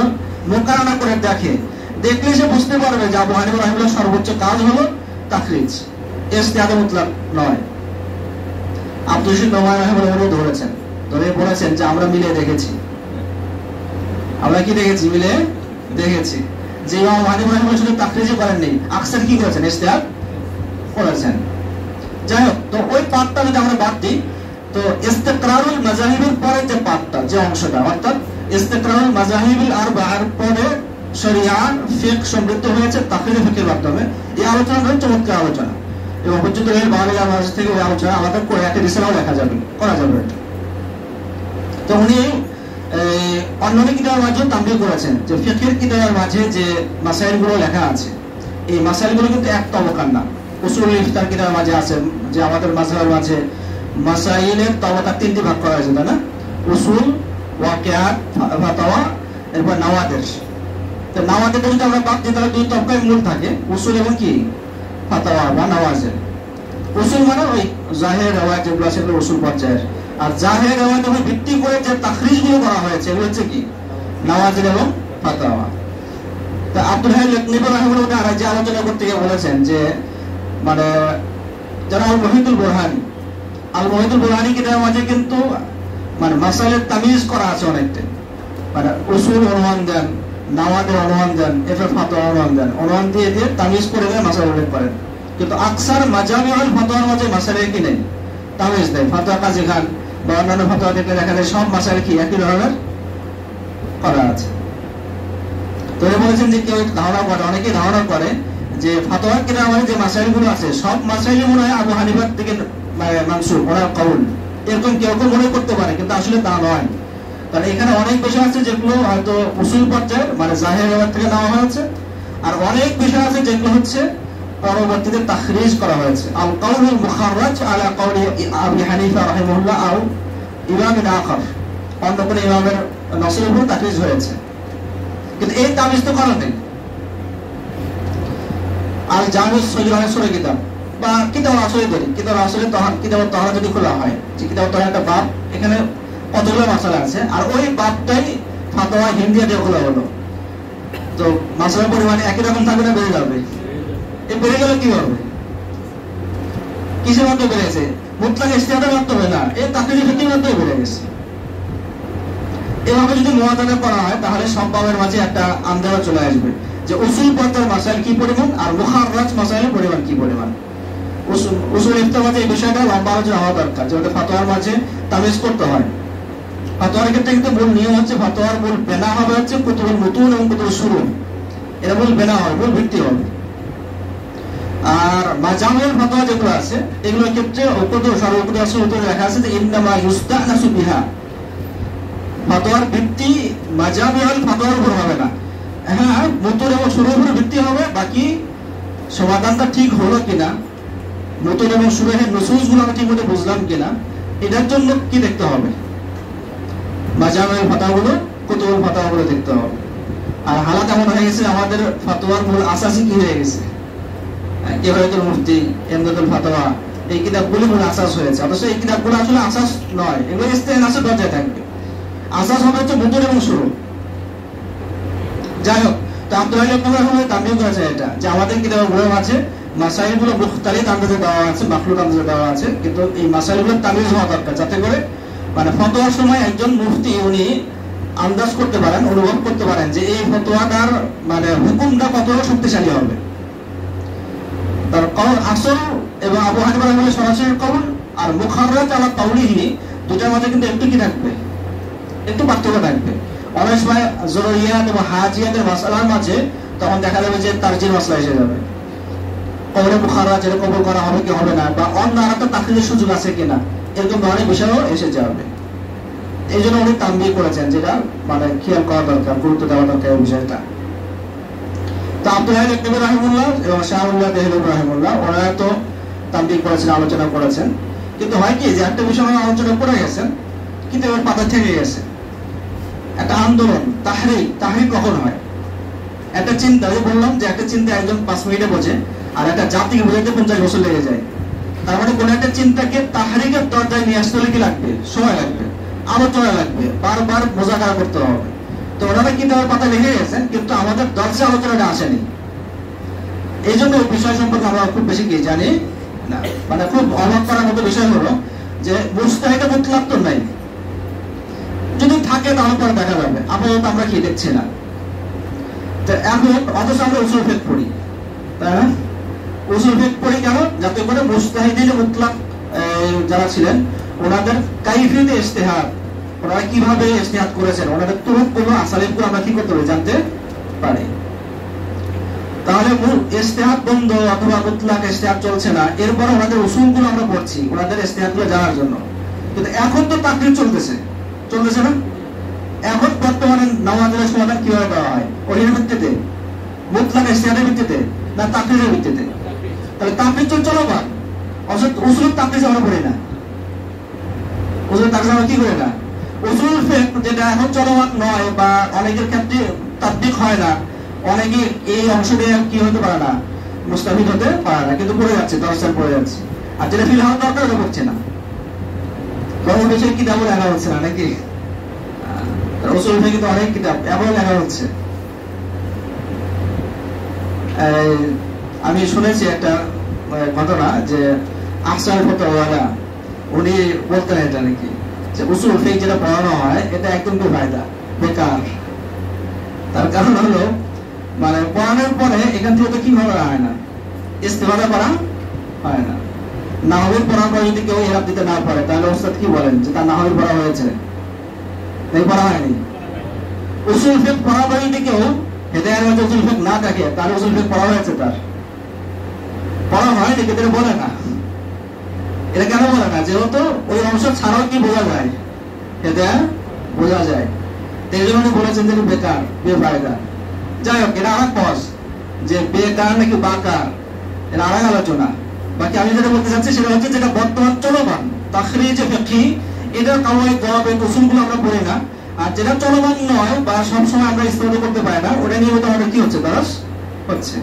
মোকারনা করে দেখলে সে বুঝতে পারবে যে আবু হানিফা রাহিমাহুল্লাহ সর্বোচ্চ কাজ হলো তাখরিজ ইসতিআদ মুতলাক নয় আব্দুল রশিদ নোমান রাহিমাহুল্লাহ ধরেছেন ধরে বলেছেন যে আমরা মিলে দেখেছি আমরা কি দেখেছি মিলে দেখেছি যে আবু হানিফা রাহিমাহুল্লাহ শুধু তাখরিজই করেননি আকসার কি করেছেন ইসতিআদ করেছেন যাই হোক তো ওই পাঠটা যদি আমরা বাদ দিই তো ইসতিকরারুল মাযাহিবের পরে যে পাঠটা যে অংশটা অর্থাৎ ইসতিকরারুল মাযাহিবিল আরবা'র পরে শরিয়া ফিকহ সমৃদ্ধ হয়েছে তাকরির ফিকহের মাধ্যমে এই আলোচনা হচ্ছে চমৎকার আলোচনা এবং হযরত এর বাংলা ভাষা থেকে এই আলোচনা আলাদা করে একটা রিসালাও লেখা যাবে করা যাবে। তো উনি অন্যান্য কিতাবের মাঝে তামবীহ করেছেন যে ফিকহের কিতাবের মাঝে যে মাসাইলগুলো লেখা আছে এই মাসাইলগুলো কিন্তু এক তবকার না। উসুলুল ইফতার কিতাবের মাঝে আছে যে আমাদের মাযহাবের মাঝে মাসাইলের তবকা তিনটি ভাগ করা হয়েছে তাই না, উসুল ওয়াকিয়াত ফাতাওয়া এরপর নাওয়াদির। তো নাওয়াজিদের যদি আমরা বাদ দিই তাহলে দুই তবকায় মূল থাকে উসুল এবং কি ফাতাওয়া বা নাওয়াজির। উসুল মানে ওই জাহের রাওয়াত যেগুলো সেগুলো উসুল পর্যায়ের, আর জাহের রাওয়াতের উপর ভিত্তি করে যে তাখরিজগুলো করা হয়েছে এগুলো হচ্ছে কি নাওয়াজির এবং ফাতাওয়া। তা আব্দুল হাই লকনি রাহিমাহুল্লাহ আলাইহি যে আলোচনা করতে গিয়ে বলেছেন যে মানে যারা আল মুহিদুল বুরহানি কিতাবের মাঝে কিন্তু মানে মাসাইলের তামিজ করা আছে অনেকটা, মানে উসুল অনুমান দেন নাওয়াদের অনুমান দেন এরপর ফাতোয়া অনুমান দিয়ে দিয়ে তামিজ করে দেয় মাসাইল উল্লেখ করেন, কিন্তু আকসার মাজামিউল ফাতোয়ার মাঝে মাসাইল কি নেই তামিজ নেই। ফাতোয়া কাজী খান বা অন্যান্য ফাতোয়া থেকে দেখা যায় সব মাসাইল কি একই ধরনের করা আছে। তো এ বলেছেন যে কেউ ধারণা করে অনেকেই ধারণা করে যে ফাতোয়া কিতাবের মাঝে যে মাসাইলগুলো আছে সব মাসাইল মনে হয় আবু হানিফার থেকে মানসুব ওনার কওল এরকম কেউ কেউ মনে করতে পারে কিন্তু আসলে তা নয়। কারণ এখানে অনেক বিষয় আছে যেগুলো হয়তো উসুল পর্যায়ে মানে জাহের রাওয়াত থেকে নেওয়া হয়েছে, আর অনেক বিষয় আছে যেগুলো হচ্ছে পরবর্তীতে তাখরিজ করা হয়েছে আল কাউলুল মুখাররাজ আলা কাউলি আবি হানিফা রাহিমাহুল্লাহ আও ইমামিন আখর অন্য কোনো ইমামের নসলের উপর তাখরিজ হয়েছে কিন্তু এই তামিজ তো করা নেই। আর জামিউস সহিহ সূরা কিতাব বা কিতাব আসলে ধরি কিতাব আসলে কিতাব তাহা যদি খোলা হয় যে কিতাব তাহা একটা বাপ এখানে কতগুলো মাসালা আছে আর ওই বাপটাই ফাতোয়া হিন্দিয়া দিয়ে খোলা হলো তো মাসালার পরিমাণে একই রকম থাকবে না বেড়ে যাবে? এই বেড়ে গেলে কি হবে কিসের মধ্যে বেড়েছে মুতলাক ইস্তিহাদের মধ্যে হবে না এই তাকরিরি ফিকহের মধ্যে বেড়ে গেছে। এভাবে যদি মুয়াদানা করা হয় তাহলে সব বাবের মাঝে একটা আন্দাজা চলে আসবে যে উসুল পর্যায়ের মাসাইল কি পরিমাণ আর মুখাররাজ মাসাইলের পরিমাণ কি পরিমাণ। উসুল ইফতার মাঝে এই বিষয়টা লম্বা আলোচনা হওয়া দরকার যেটা ফাতোয়ার মাঝে তামিজ করতে হয়। ফাতোয়ার ক্ষেত্রে কিন্তু মূল নিয়ম হচ্ছে ফাতোয়ার মূল বেনা হবে হচ্ছে কুতুবুল মুতুন এবং কুতুবুল শুরুহ এরা মূল বেনা হবে মূল ভিত্তি হবে, আর মাজামের ফাতোয়া যেগুলো আছে এগুলোর ক্ষেত্রে উপদেশ সর্বপ্রকাশ উপদেশ লেখা আছে যে ইন্নামা ইউস্তানাসু বিহা ফাতোয়ার ভিত্তি মাজামের ফাতোয়ার উপর হবে না, হ্যাঁ মুতুন এবং শুরুহের উপর ভিত্তি হবে। বাকি সমাধানটা ঠিক হলো কিনা মুতুন এবং শুরুহের নসুসগুলো আমি ঠিকমতো বুঝলাম কিনা এটার জন্য কি দেখতে হবে মাজামের ফাতোয়াগুলো কুতুবুল ফাতোয়াগুলো দেখতে হবে। আর হালাত এমন হয়ে গেছে আমাদের ফাতোয়ার মূল আসাসই কি হয়ে গেছে কিফায়াতুল মুফতি ইমদাদুল ফাতোয়া এই কিতাবগুলো মূল আসাস হয়েছে, অথচ এই কিতাবগুলো আসলে আসাস নয় এগুলো ইস্তেনাসের দরজায় থাকবে আসাস হবে হচ্ছে মুতুন এবং শুরু। যাই হোক তো আব্দুল আলী রহমানের তামবীহ করেছে এটা যে আমাদের কিতাবের বইয়ের মাঝে মাসাইলগুলো মুখতালিদ আন্দাজে দেওয়া আছে মাখলুক আন্দাজে দেওয়া আছে কিন্তু এই মাসাইলগুলোর তামিজ হওয়া দরকার যাতে করে মানে ফতোয়ার সময় একজন মুফতি উনি আন্দাজ করতে পারেন অনুভব করতে পারেন যে এই ফতোয়াটার মানে হুকুমটা কত শক্তিশালী হবে। তার কওল আসল এবং আবু হানিফা রাহিমাহুল্লাহ সরাসরি কওল আর মুখাররাজ আলা কাউলিহি দুটার মধ্যে কিন্তু একটু কি থাকবে একটু পার্থক্য থাকবে। অনেক সময় জরুরিয়াত এবং হাজিয়াতের মাসালার মাঝে তখন দেখা যাবে যে তারজির মাসলা এসে যাবে কওলে মুখাররাজ এর কবুল করা হবে কি হবে না বা অন্য আরেকটা তাকলিদের সুযোগ আছে কিনা এরকম ধরনের বিষয়ও এসে যাবে। এই জন্য উনি তানবীহ করেছেন যেটা মানে খেয়াল করা দরকার গুরুত্ব দেওয়া দরকার এই বিষয়টা। তো আব্দুল হাই নকভী রাহিমাহুল্লাহ এবং শাহুল্লাহ দেহলভী রাহিমাহুল্লাহ ওনারা তো তানবীহ করেছেন আলোচনা করেছেন কিন্তু হয় কি যে একটা বিষয় ওনারা আলোচনা করে গেছেন কিন্তু এবার পাতা থেকে গেছে। একটা আন্দোলন তাহরিক কখন হয় একটা চিন্তা আমি বললাম যে একটা চিন্তা একজন 5 মিনিটে বোঝে আর একটা জাতিকে বোঝাতে 50 বছর লেগে যায়। তার মানে কোন একটা চিন্তাকে তাহরিকের দরজায় নিয়ে আসতে হলে কি লাগবে সময় লাগবে আলোচনা লাগবে বারবার মোজাকারা করতে হবে। তো ওনারা কিতাবের পাতা লিখে গেছেন কিন্তু আমাদের দরজা আলোচনাটা আসেনি এই জন্য ওই বিষয় সম্পর্কে আমরা খুব বেশি কি জানি না। মানে খুব অবাক করার মতো বিষয় হলো যে মুস্তাহিদে মুতলাক তো নাই, যদি থাকে তাহলে পরে দেখা যাবে আপাতত আমরা কি দেখছি না। তো এখন অথচ আমরা উসুল ফিকহ পড়ি তাই না চলতেছে না এখন বর্তমানে নামাজের সমাধান কিভাবে দেওয়া হয় ওলির ভিত্তিতে মুতলাক ইসতিহাদের ভিত্তিতে না তাকরিরের ভিত্তিতে তাহলে তাকরির চলমান অর্থাৎ উসুল তাকরির আমরা পড়ি না উসুল তাকরির আমরা কি করি না উসুল ফিকহ যেটা এখন চলমান নয় বা অনেকের ক্ষেত্রে তাদবিক হয় না অনেকে এই অংশে কি হতে পারে না মুস্তাফিদ হতে পারে না কিন্তু পড়ে যাচ্ছে দর্শন পড়ে যাচ্ছে আর যেটা ফিল হওয়ার দরকার ওটা হচ্ছে না কোন বিষয় কি দাম লাগা হচ্ছে না নাকি রসুল ফিকহ তো অনেক কিতাব এমন লাগা হচ্ছে আমি শুনেছি একটা ঘটনা যে আহসান ফতোয়াওয়ালা উনি বলতেন এটা নাকি যে উসুল ফিকহ যেটা পড়ানো হয় এটা একদম বেফায়দা বেকার তার কারণ হলো মানে পড়ানোর পরে এখান থেকে তো কি করা হয় না ইস্তেফাদা করা হয় না নাহবির পড়ার পরে যদি কেউ এরাব দিতে না পারে তাহলে ওস্তাদ কি বলেন যে তার নাহবির পড়া হয়েছে তাই পড়া হয়নি উসুল ফিকহ পড়া হয় যদি কেউ চলমান আর যেটা চলমান নয় বা সবসময় আমরা ইস্তেমাদ করতে পারি না ওটা নিয়ে আমাদের কি হচ্ছে দরস হচ্ছে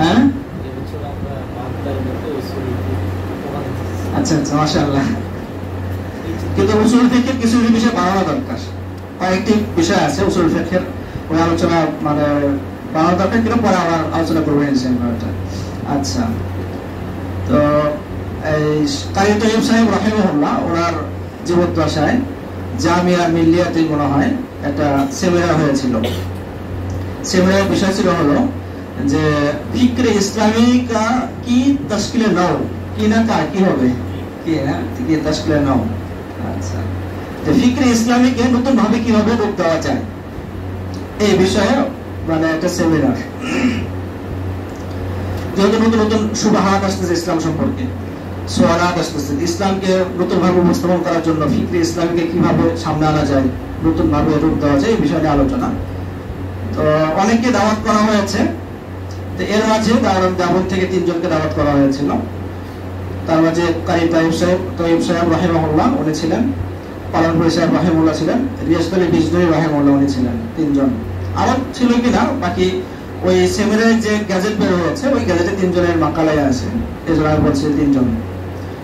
হ্যাঁ আচ্ছা আচ্ছা মাশাআল্লাহ কিন্তু উসুল ফিকহের কিছু বিষয় বাড়ানো দরকার কয়েকটি বিষয় আছে উসুল ফিকহের ওই আলোচনা মানে বাড়ানো দরকার কিন্তু পরে আবার আলোচনা করবো ইনশাআল্লাহ আচ্ছা তো এই কারি তৈয়ব সাহেব রাহিমাহুল্লাহ ওনার জীবদ্দশায় জামিয়া মিল্লিয়াতে মনে হয় একটা সেমিনার হয়েছিল সেমিনারের বিষয় ছিল হলো যে ফিকরে ইসলামী কা কি তশকিলে নাও কি না কা কি হবে কি না কি তশকিলে নাও আচ্ছা তো ফিকরে ইসলামীকে নতুন ভাবে কিভাবে রূপ দেওয়া যায় এই বিষয়ে মানে একটা সেমিনার যেহেতু নতুন নতুন সুবাহাত আসতেছে ইসলাম সম্পর্কে সোয়ালাত আসতেছে ইসলামকে নতুনভাবে উপস্থাপন করার জন্য ফিকরে ইসলামকে কিভাবে সামনে আনা যায় নতুনভাবে রূপ দেওয়া যায় এই বিষয়ে আলোচনা তো অনেককে দাওয়াত করা হয়েছে তো এর মাঝে দাওয়াত থেকে তিনজনকে দাওয়াত করা হয়েছিল তার মাঝে কারি তৈয়ব সাহেব রাহিমাহুল্লাহ উনি ছিলেন পালনপুরি সাহেব রাহিমাহুল্লাহ ছিলেন রিয়াজতলী বিজনবী রাহিমাহুল্লাহ উনি ছিলেন তিনজন আরও ছিল কিনা বাকি ওই সেমিনারে যে গ্যাজেট বের হয়েছে ওই গ্যাজেটে তিনজনের মাকালায় আছে এজন্য বলছে তিনজন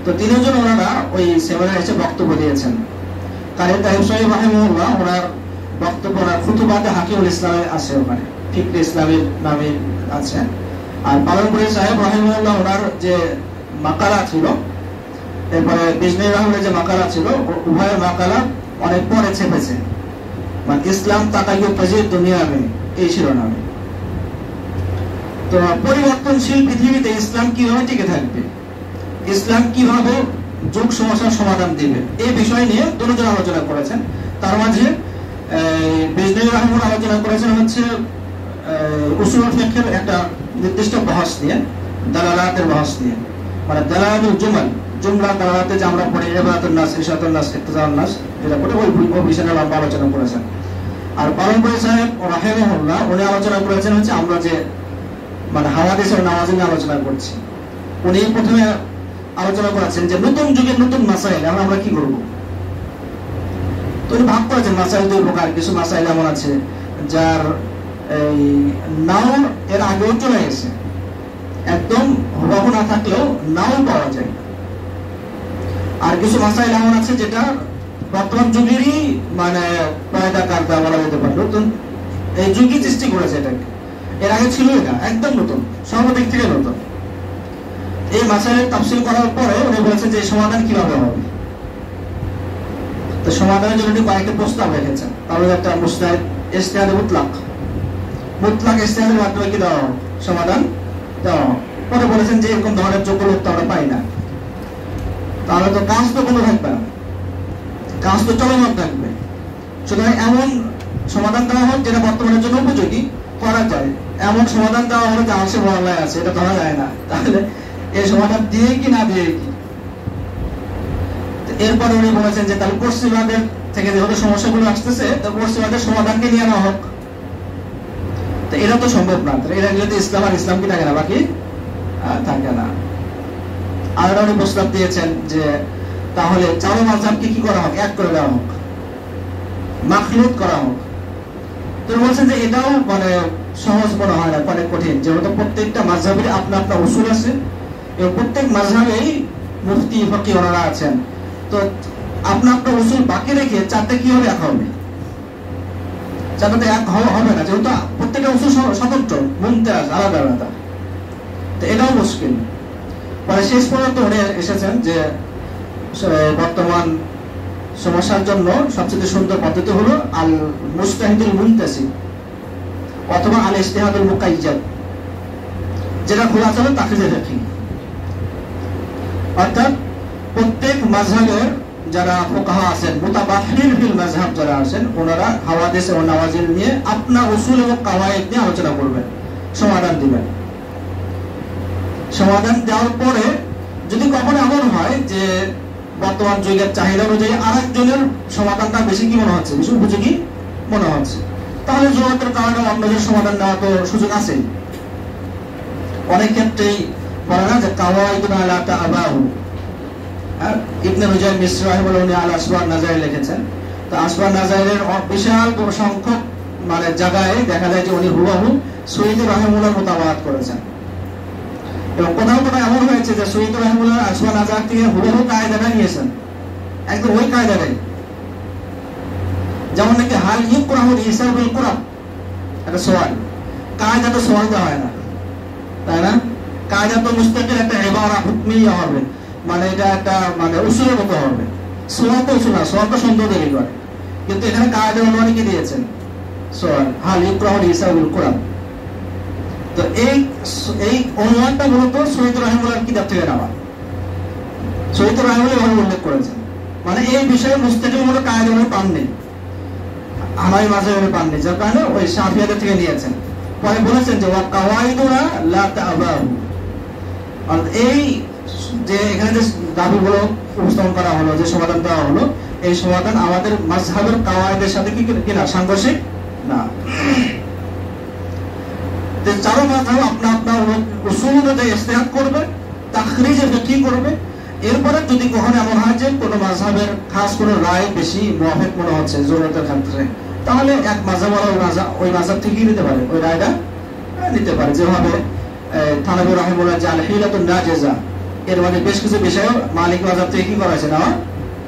তো তিনজন ওনারা ওই সেমিনারে এসে বক্তব্য দিয়েছেন কারি তাইব সাহেব রাহিমাহুল্লাহ ওনার বক্তব্য খুতুবাতে হাকিমুল ইসলামে আছে ওখানে ফিকরে ইসলামের নামে আছে আর পালনপুরি সাহেব রাহিমাহুল্লাহ ওনার যে মাকালা ছিল এরপরে বিজনবী রাহিমাহুল্লাহ যে মাকালা ছিল উভয় মাকালা অনেক পরে ছেপেছে মানে ইসলাম তাকায়্যুব ফি দুনিয়ামে এই শিরোনামে তো পরিবর্তনশীল পৃথিবীতে ইসলাম কিভাবে টিকে থাকবে ইসলাম কিভাবে যুগ সমস্যার সমাধান দেবে এই বিষয় নিয়ে দুজন আলোচনা করেছেন তার মাঝে বিজনবী রাহিমাহুল্লাহ আলোচনা করেছেন হচ্ছে উসুল ফিকহের একটা নির্দিষ্ট বহস নিয়ে দালালাতের বহস নিয়ে মানে দালালাতুল জুমলা দালালাতে যে আমরা পড়ি ইবাদাতুন নাস ইশাতুন নাস ইত্তিজাউন নাস এটা পড়ে ওই বিষয়ে লম্বা আলোচনা করেছেন আর পালনপুরি সাহেব রাহিমাহুল্লাহ উনি আলোচনা করেছেন হচ্ছে আমরা যে মানে হাওয়াদিসের নামাজ নিয়ে আলোচনা করছি উনি প্রথমে আলোচনা করেছেন যে নতুন যুগে নতুন মাসাইল আমরা কি করব তো উনি ভাগ করেছেন মাসাইল দুই প্রকার কিছু মাসাইল এমন আছে যার এই নাও এর আগেও চলে গেছে একদম হুবহু না থাকলেও নাও পাওয়া যায় আর কিছু মাসাইল এমন আছে যেটা বর্তমান যুগেরই মানে পয়দা কারদা বলা যেতে পারে নতুন এই যুগই সৃষ্টি করেছে এটাকে এর আগে ছিল এটা একদম নতুন সর্বদিক থেকে নতুন এই মাসাইলের তাফসীর করার পরে উনি বলেছেন যে সমাধান কিভাবে হবে তো সমাধানের জন্য উনি কয়েকটা প্রস্তাব রেখেছেন তার মধ্যে একটা মুস্তাহিদ ইস্তিহাদ মুতলাক মুতলাক ইস্তিহাদের মাধ্যমে কি দেওয়া সমাধান समाधान तो एरा तो संभव ना तो एरा जो इस्लाम और इस्लाम की ताकना बाकी ताकना आधार वाले मुस्लिम दिए चल जे ताहोले चारों मज़हब की करा होगा एक करा होगा माखलूत करा होगा तो बोलते हैं जे इधर वाले सहज बना है ना वाले कोठें जब तो प्रत्येक टा मज़हब भी अपना अपना उसूल है ये प्रत्येक मज़हब ही मुफ्ती फकीर और आचन तो अपना अपना उसूल बाकी रखिए चाहते क्यों रखा होगा चाहते एक होगा ना जो तो प्रत्येक उसूल स्वतंत्र मुमताज आलादा आलादा तो एटाও मुश्किल पर शेष पर्यन्त उन्हें এসেছেন যে বর্তমান সমস্যার জন্য সবচেয়ে সুন্দর পদ্ধতি হলো আল মুস্তাহিদুল মুনতাসিব অথবা আল ইজতিহাদুল মুকাইয়াদ যেটা খোলা চলে তাকে যেটা ঠিক অর্থাৎ প্রত্যেক মাযহাবের যারা ফুকাহা আছেন মুতাবাহির ফিল মাযহাব যারা আছেন ওনারা হাওয়াদিস ও নাওয়াজিল নিয়ে আপনা উসুল ও কাওয়ায়েদ নিয়ে আলোচনা করবেন সমাধান দিবেন समाधान দেওয়ার পরে যদি কখনো এমন হয় যে বর্তমান যুগের চাহিদা অনুযায়ী আরেকজনের সমাধানটা বেশি কি মনে হচ্ছে বেশি উপযোগী মনে হচ্ছে তাহলে জোরাতের কারণে অন্যদের সমাধান দেওয়া তো সুযোগ আছে অনেক ক্ষেত্রেই বলা না যে কাওয়াইদুন আলা তাআবাহু আর ইবনে রুজাই মিসরি রাহিমাহুল্লাহ আল আসওয়ার নাজাইর লিখেছেন তো আসওয়ার নাজাইরের বিশাল সংখ্যক মানে জায়গায় দেখা যায় যে উনি হুবহু সুয়েদি রাহিমাহুল্লাহর মুতাবাআত করেছেন এবং কোথাও কোথাও এমন হয়েছে যে সৈয়দ রহমুল্লাহ আসওয়ান আজাদ থেকে হুবহু কায়দাটা নিয়েছেন একদম ওই কায়দাটাই যেমন নাকি হাল ইকরাহুল হিসাবুল কোরআন এটা সওয়াল কায়দা তো সওয়াল দেওয়া হয় না তাই না কায়দা তো মুস্তাকিল একটা ইবারা হুকমিয়া হবে মানে এটা একটা মানে উসুলের মতো হবে সওয়াল তো উসুল না সওয়াল তো সুন্দর তৈরি করে কিন্তু এখানে কায়দা অনুযায়ী কি দিয়েছেন সওয়াল হাল ইকরাহুল হিসাবুল কোরআন तो एक अनुवादটা মূলত সৈয়দ রাহিমাহুল্লাহর কিতাব থেকে নেওয়া সৈয়দ রাহিমাহুল্লাহ উল্লেখ করেছেন মানে এই বিষয়ে মুস্তাকিল মতো কায়দার পান নেই আমার মাঝে এর পান নেই যার কারণে ওই শাফিঈদের থেকে নিয়েছেন পরে বলেছেন যে ওয়া কাওয়াইদুনা লা তাআবাহু আর এই যে এখানে যে দাবিগুলো উপস্থাপন করা হলো যে সমাধান দেওয়া হলো এই সমাধান আমাদের মাযহাবের কাওয়াইদের সাথে কি কিনা সাংঘর্ষিক না चारों मज़हब अपना अपना उसूल अनुयायी इस्तेहाद करबे ताखरीज ठीक करबे এরপরে যদি কখনো এমন হয় যে কোন মাযহাবের খাস কোন রায় বেশি মুওয়াফিক মনে হচ্ছে জোরাতের ক্ষেত্রে তাহলে এক মাযহাবওয়ালা ওই মাযহাব থেকে নিতে পারে ওই রায়টা নিতে পারে যেভাবে থানবী রাহিমাহুল্লাহ জাল হিলাতুন নাজিজা এর মানে বেশ কিছু বিষয় মালিক মাযহাব থেকে কি করা হয়েছে না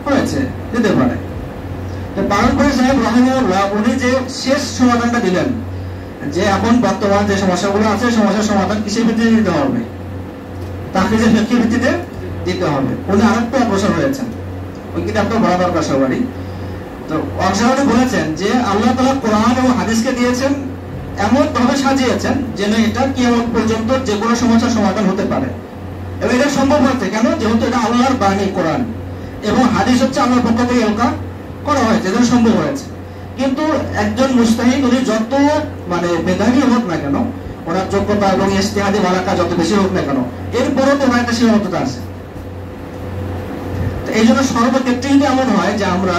হয়েছে নিতে পারে তো বারবার সাহেব রাহিমাহুল্লাহ উনি যে শেষ সমাধানটা দিলেন যে এখন বর্তমান যে সমস্যাগুলো আছে সমস্যার সমাধান কিসের ভিত্তিতে দিতে হবে তাকে যে ফিকহ ভিত্তিতে দিতে হবে উনি আরেকটা অবসর হয়েছে ওই কিতাবটা বরাবর কাশাবাড়ি তো অংশাবাড়ি বলেছেন যে আল্লাহ তাআলা কোরআন ও হাদিসকে দিয়েছেন এমন ভাবে সাজিয়েছেন যেন এটা কিয়ামত পর্যন্ত যে কোনো সমস্যার সমাধান হতে পারে এবং এটা সম্ভব হতে কেন যেহেতু এটা আল্লাহর বাণী কোরআন এবং হাদিস হচ্ছে আল্লাহর পক্ষ থেকে এলকা করা হয়েছে যেন সম্ভব হয়েছে কিন্তু একজন মুস্তাহিদ উনি যত মানে মেধাবী হোক না কেন ওনার যোগ্যতা এবং ইজতিহাদি মালাকা যত বেশি হোক না কেন এরপরও তো একটা সীমাবদ্ধতা আছে তো এইজন্য সর্বক্ষেত্রে যদি এমন হয় যে আমরা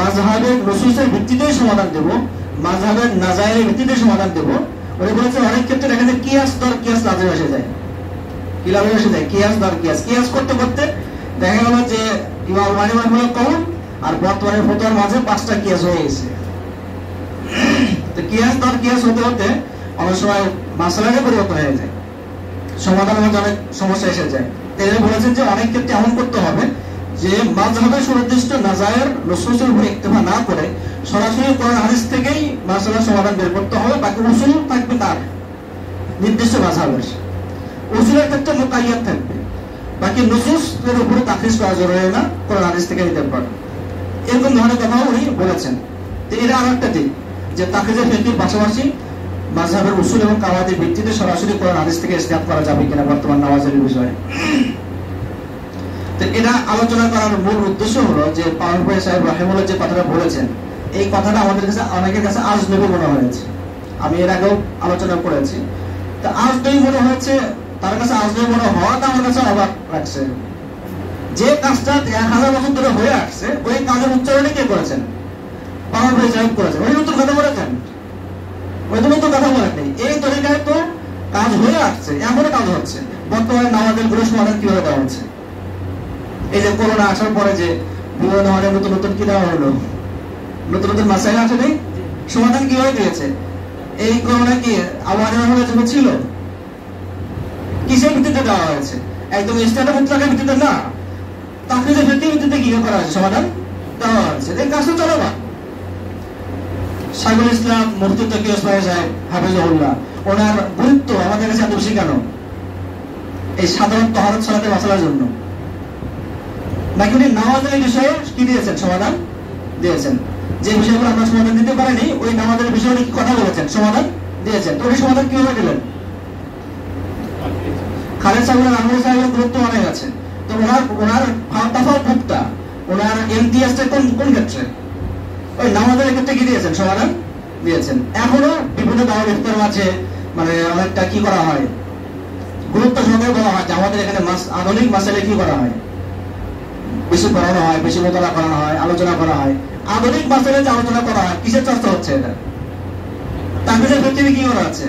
মাযহাবের রসুসের ভিত্তিতে সমাধান দেব মাযহাবের নাজায়ের ভিত্তিতে সমাধান দেব উনি বলেছেন অনেক ক্ষেত্রে দেখা যায় কিয়াস দর কিয়াস লাজে এসে যায় কিলামে এসে যায় কিয়াস দর কিয়াস কিয়াস করতে করতে দেখা গেল যে ইমাম মানি মানি কম আর বর্তমানে ফতোয়ার মাঝে পাঁচটা কিয়াস হয়ে গেছে তো কিয়াস দর কিয়াস হতে হতে অনেক সময় মাসলাকে পরিবর্তন হয়ে যায় সমাধানের মধ্যে অনেক সমস্যা এসে যায় তিনি বলেছেন যে অনেক ক্ষেত্রে এমন করতে হবে যে মাযহাবের সুনির্দিষ্ট নাজায়ের নসুসের উপর ইক্তেফা না করে সরাসরি কোরআন হাদিস থেকেই মাসলার সমাধান বের করতে হবে বাকি উসুল থাকবে তার নির্দিষ্ট মাযহাবের উসুলের ক্ষেত্রে মুকাইয়াদ থাকবে বাকি নসুসের উপর তাখরিজ করা জরুরি না কোরআন হাদিস থেকে নিতে পারবে এরকম ধরনের কথা উনি বলেছেন তো এর আরেকটা দিক যে তাকে যে ফিকহের পাশাপাশি মাযহাবের উসুল এবং কাওয়াইদের ভিত্তিতে সরাসরি কোরআন হাদিস থেকে ইসতিহাদ করা যাবে কিনা বর্তমান নামাজের বিষয়ে। তো এটা আলোচনা করার মূল উদ্দেশ্য হলো যে পারভেজ সাহেব রাহিমাহুল্লাহ যে কথাটা বলেছেন এই কথাটা আমাদের কাছে অনেকের কাছে আজনবী মনে হয়েছে। আমি এর আগেও আলোচনা করেছি। তো আজনবী মনে হয়েছে তার কাছে আজনবী মনে হওয়াটা আমার কাছে অবাক লাগছে। যে কাজটা 1000 বছর ধরে হয়ে আসছে ওই কাজের উচ্চারণে কে করেছেন? পারভেজ সাহেব করেছেন। ওই নতুন কথা বলেছেন, ওই নতুন কথা বলেন নাই। এই তরিকায় তো কাজ হয়ে আসছে, এমনও কাজ হচ্ছে। বর্তমানে নামাজের গ্রুপ সমাধান কিভাবে দেওয়া হচ্ছে? এই যে করোনা আসার পরে যে বিভিন্ন ধরনের নতুন নতুন কি দেওয়া হলো, নতুন নতুন মাসাইল আসে নাই, সমাধান কিভাবে দিয়েছে? এই করোনা কি আবহাওয়া ছিল কিসের ভিত্তিতে দেওয়া হয়েছে? একদম স্ট্যান্ডার্ড উত্তরাখের ভিত্তিতে না, তাকে যে ভিত্তিতে কি করা হয়েছে সমাধান দেওয়া হয়েছে। এই কাজটা চলমান। সাইফুল ইসলাম মুফতি তকী ওসমানী সাহেব হাফেজাহুল্লাহ, ওনার গুরুত্ব আমাদের কাছে এত বেশি কেন? এই সাধারণ তাহারাত সালাতে মাসালার জন্য নাকি উনি নামাজের বিষয়ে কি দিয়েছেন? সমাধান দিয়েছেন। যে বিষয়গুলো আমরা সমাধান দিতে পারিনি ওই নামাজের বিষয়ে উনি কথা বলেছেন, সমাধান দিয়েছেন। তো উনি সমাধান কিভাবে দিলেন? খালেদ সাহেবের আহমদ সাহেবের গুরুত্ব অনেক আছে। তো ওনার ওনার ফাতাফুকটা, ওনার ইমতিয়াজটা কোন কোন ক্ষেত্রে? ওই নামাজের ক্ষেত্রে কি দিয়েছেন? সমাধান দিয়েছেন। এখনো বিভিন্ন দাওয়াত ইফতার মাঝে মানে অনেকটা কি করা হয়, গুরুত্ব সহকারে বলা হয় যে আমাদের এখানে আধুনিক মাসালে কি করা হয়, বেশি পড়ানো হয়, বেশি মোতালা করানো হয়, আলোচনা করা হয়। আধুনিক মাসালে যে আলোচনা করা হয় কিসের চর্চা হচ্ছে? এটা তাহলে পৃথিবী কি করা আছে?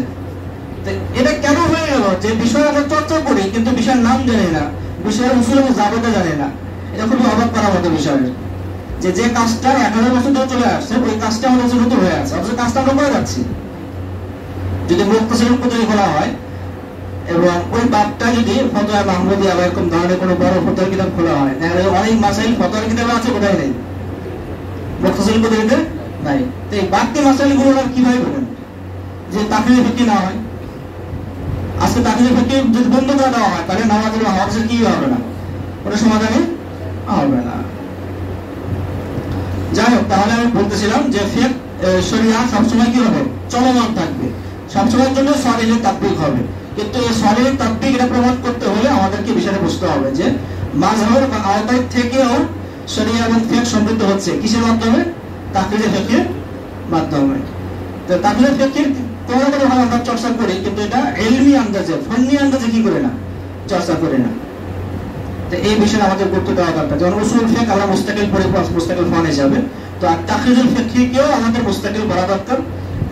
এটা কেন হয়ে গেল যে বিষয় আমরা চর্চা করি কিন্তু বিষয়ের নাম জানি না, বিষয়ের উসুল এবং জাবেদা জানি না? এটা খুবই অবাক করার মতো বিষয়। যে যে কাজটা 1000 বছর ধরে চলে আসছে ওই কাজটা আমাদের নতুন হয়ে আছে, অথচ কাজটা আমরা করে যাচ্ছি। যদি মুক্তাসির তৈরি করা হয় এবং ওই বাপটা যদি ফতোয়া মাহমুদিয়া বা এরকম ধরনের কোনো বড় ফতোয়ার কিতাব খোলা হয়, তাহলে অনেক মাসাইল ফতোয়ার কিতাবে আছে, কোথায় নেই? মুক্তাসির তৈরিতে নাই। তো এই বাড়তি মাসাইলগুলো ওরা কীভাবে বলেন যে তাকলিফ ভিত্তি না হয়? আজকে তাকলিফ ভিত্তি যদি বন্ধ করে দেওয়া হয় তাহলে নামাজের হওয়ার কি হবে না, ওটা সমাধানে হবে না। যাই হোক, তাহলে আমি বলতেছিলাম যে ফিকহ শরিয়া সবসময় কি হবে? চলমান থাকবে, সবসময়ের জন্য সলিহ তাতবিক হবে। কিন্তু এই সলিহ তাতবিক এটা প্রমাণ করতে হলে আমাদেরকে বিষয়টা বুঝতে হবে যে মাযহাবের আওতায় থেকেও শরিয়া এবং ফিকহ সমৃদ্ধ হচ্ছে কিসের মাধ্যমে? তাকলিদ ফিকহের মাধ্যমে। তো তাকলিদ ফিকহের কোনো কোনোভাবে আমরা চর্চা করি কিন্তু এটা ইলমি আন্দাজে, ফন্নি আন্দাজে কি করে না, চর্চা করে না। তো এই বিষয়ে আমাদের গুরুত্ব দেওয়া দরকার। যেমন উসুল ফিকহ আমরা মুস্তাকিল পড়ে মুস্তাকিল ফন হিসাবে, তো আর তাকরিজুল ফিকহকেও আমাদের মুস্তাকিল বলা দরকার।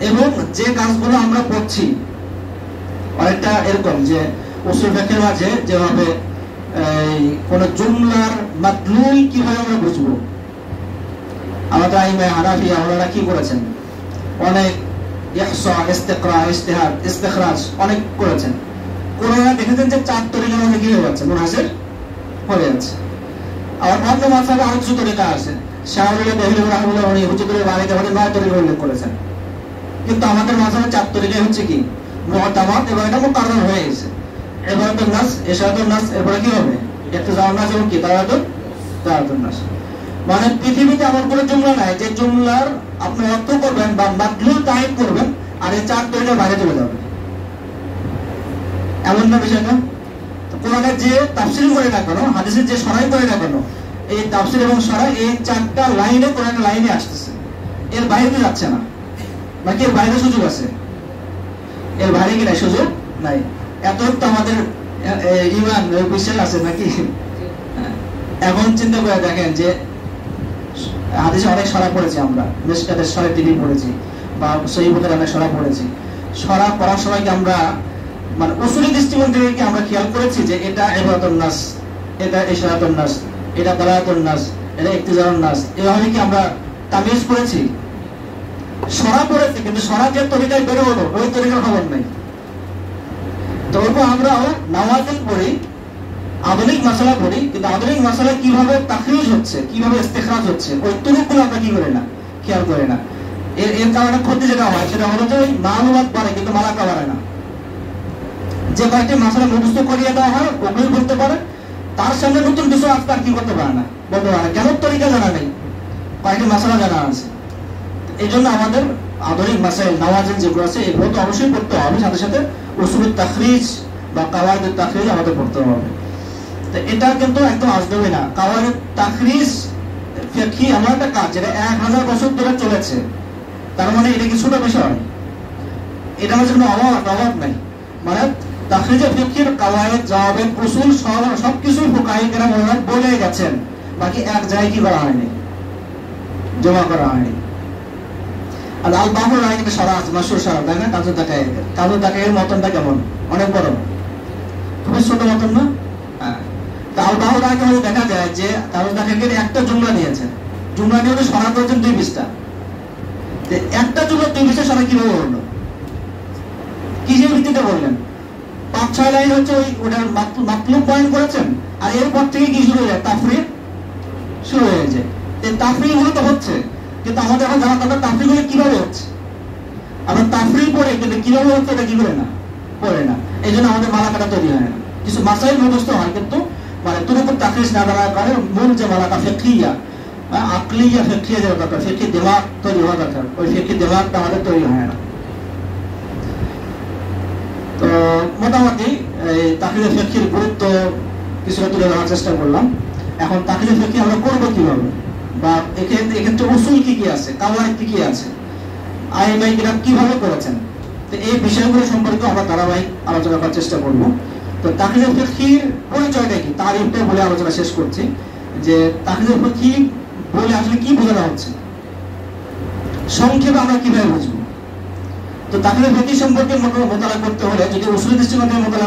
এবং যে কাজগুলো আমরা করছি অনেকটা এরকম যে উসুল ফিকহের মাঝে যেভাবে এই কোনো জুমলার মাতলুল কিভাবে আমরা বুঝবো, আমাদের আইমা হানাফিয়া ওনারা কি করেছেন? অনেক ইহসা, ইস্তিকরা, ইজতিহাদ, ইস্তিখরাজ অনেক করেছেন। ওনারা দেখেছেন যে 4 তরিকা আমাদের কি হয়ে যাচ্ছে মুনাসির হয়ে যাচ্ছে। আবার অন্য মাঝাবে আরো কিছু তরিকা আছে। শাহরুল্লাহ দেহলি রাহমুল্লাহ উনি হুজুরের বাড়িতে আমাদের 9 তরিকা উল্লেখ করেছেন, কিন্তু আমাদের মাঝাবে 4 তরিকাই হচ্ছে কি মুতামাদ, এবং এটা মুকাররর হয়ে গেছে। এবারে তো নাস, এশাদুন নাস, এবারে কি হবে একটা যাওয়ার নাস এবং কি তারাতুন নাস। মানে পৃথিবীতে এমন কোনো জুমলা নাই যে জুমলার আপনি অর্থ করবেন বা মাতলু টাইপ করবেন আর এই 4 তরিকার বাইরে চলে যাবে, এমন না বিষয় না। কোরআনের যে তাফসীর করে না কেন, হাদিসের যে সরাই করে না কেন, এই তাফসীর এবং সরাই এই 4টা লাইনে কোরআনের লাইনে আসতেছে, এর বাইরে যাচ্ছে না। বাকি এর বাইরে সুযোগ আছে, এর বাইরে কি নাই সুযোগ নাই। এত তো আমাদের ইমান বিশ্বাস আছে নাকি? এখন চিন্তা করে দেখেন যে হাদিসে অনেক সরা পড়েছি আমরা, মিশকাতের সরা তিনি পড়েছি বা সহিহ বুখারীর অনেক সরা পড়েছি। সরা পড়ার সময় কি আমরা মানে উসুলি দৃষ্টিকোণ থেকে কি আমরা খেয়াল করেছি যে এটা ইবাদাতুন নাস, এটা ইশারাতুন নাস, এটা দালালাতুন নাস, এটা ইক্তিজারুন নাস, এভাবে কি আমরা তামিজ করেছি? সরা পড়েছি কিন্তু সরা যে তরিকায় বের হলো ওই তরিকার খবর নাই। তবুও আমরাও নামাজে পড়ি, আধুনিক মাসালা পড়ি, কিন্তু আধুনিক মাসালা কিভাবে তাকরিজ হচ্ছে, কিভাবে ইস্তিখরাজ হচ্ছে ওই তরিকগুলো আমরা কি করি না, খেয়াল করি না। এর কারণে ক্ষতি যেটা হয় সেটা হলো যে মালুমাত বাড়ে কিন্তু মালাকা বাড়ে না। যে কয়েকটি মাসালা মুখস্থ করিয়ে দেওয়া হয় ওগুলি বলতে পারে, তার সামনে নতুন কিছু আজকাল কি করতে পারে না, বলতে পারে না। কেন? তরিকা জানা নেই, কয়েকটি মাসালা জানা আছে। आधुनिक मसाइल नवाजेन जेगुलो आछे एगुलो तो अवश्यई पढ़ते होबे साथे साथे उसूलुत ताखरीज बा कावायदुत ताखरीज आमादेर पढ़ते होबे। तो एटा किन्तु एकदम आजनबी ना, कावायदुत ताखरीज फिकही एमन एकटा काज जेटा 1000 बछर धरे चलेছে, तार माने এটা কিছুটা বিষয়, এটা আমাদের কোনো অভাব নাই। মানে তাখরিজের ফিকহের কাওয়ায়েদ জাওয়াবের উসুল সবকিছু ফুকায়ে কেরাম ওলামায়ে বলে গেছেন, বাকি এক জায়গায় কি করা হয়নি, জমা করা হয়নি। আর আল-বাহর রাইকে সারা মাসুর সারা তাই না, কাজু তাকায়ের মতনটা কেমন, অনেক বড়, খুবই ছোট মতন না। তা আল-বাহর রাইকে হলে দেখা যায় যে কাজু তাকায়ের একটা জুমলা নিয়েছে, জুমলা নিয়ে তো সারা করছেন 2 পৃষ্ঠা, তো একটা জুমলা 2 পৃষ্ঠা সারা কিভাবে হলো, কিসের ভিত্তিতে বললেন? 5-6 লাইন হচ্ছে ওই ওটার মাতলুব পয়েন্ট করেছেন, আর এরপর থেকে কি শুরু হয়ে যায়, তাফরিক শুরু হয়ে যায়। তাফরিক গুলো তো হচ্ছে, কিন্তু আমাদের এখন জানা দরকার তাফরিক গুলো কিভাবে হচ্ছে। আমরা তাফরিক পড়ে কিন্তু কিভাবে হচ্ছে এটা কি করে না, পড়ে না, এই জন্য আমাদের মালাকাটা তৈরি হয় না। কিছু মাসাইল মুখস্থ হয় কিন্তু মানে তুরুকুর তাফরিজ না দাঁড়ার কারণে মূল যে মালাকা ফিকহিয়া আকলিয়া ফিকহিয়া যে দরকার, ফিকহি দিমাগ তৈরি হওয়া দরকার, ওই ফিকহি দিমাগটা আমাদের তৈরি হয় না। তো মোটামুটি তাফরিজের ফিকহির গুরুত্ব কিছুটা তুলে ধরার চেষ্টা করলাম। এখন তাফরিজের ফিকহি আমরা করবো কিভাবে, বা এক্ষেত্রে উসুল কি কি আছে, কাওয়ায়েদ কি কি আছে, আইমাই কিরাম কিভাবে করেছেন, তো এই বিষয়গুলো সম্পর্কে আমরা ধারাবাহিক আলোচনা করার চেষ্টা করব। তো তাখরিজুল ফিকহির পরিচয়টা কি, তারিফটা বলে আলোচনা শেষ করছি, যে তাখরিজুল ফিকহি বলে আসলে কি বোঝানো হচ্ছে, সংক্ষেপে আমরা কিভাবে বুঝবো। তো তাখরিজুল ফিকহি সম্পর্কে মোতালা করতে হলে, যদি উসুল দৃষ্টিকোণ থেকে মোতালা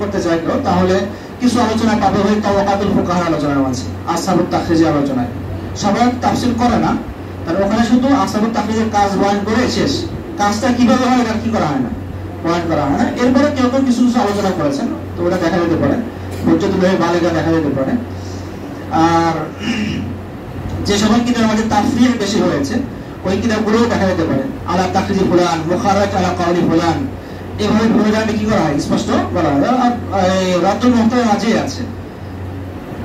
করতে চাই কেউ, তাহলে কিছু আলোচনা পাবে হয়ে তাওয়াকাতুল ফুকাহার আলোচনা আছে, আসহাবুত তাখরিজের আলোচনায় সবাই তাফসির করে না, তার ওখানে শুধু আসহাবুত তাখরিজের কাজ বয়ান করে শেষ, কাজটা কিভাবে হয় এটা কি করা হয় না, বয়ান করা হয় না। এরপরে কেউ কেউ কিছু কিছু আলোচনা করেছেন, তো ওটা দেখা যেতে পারে, হুজ্জাতুল্লাহি বালিগা দেখা যেতে পারে। আর যে সকল কিতাব আমাদের তাফসির বেশি হয়েছে ওই কিতাবগুলোও দেখা যেতে পারে, আলা তাখরিজি ফুলান, মুখারাজ আলা কাওলি ফুলান, এভাবে ভূমিকাটা কি করা হয় স্পষ্ট বলা হয়। আর রাতুল মুহতার মাঝে আছে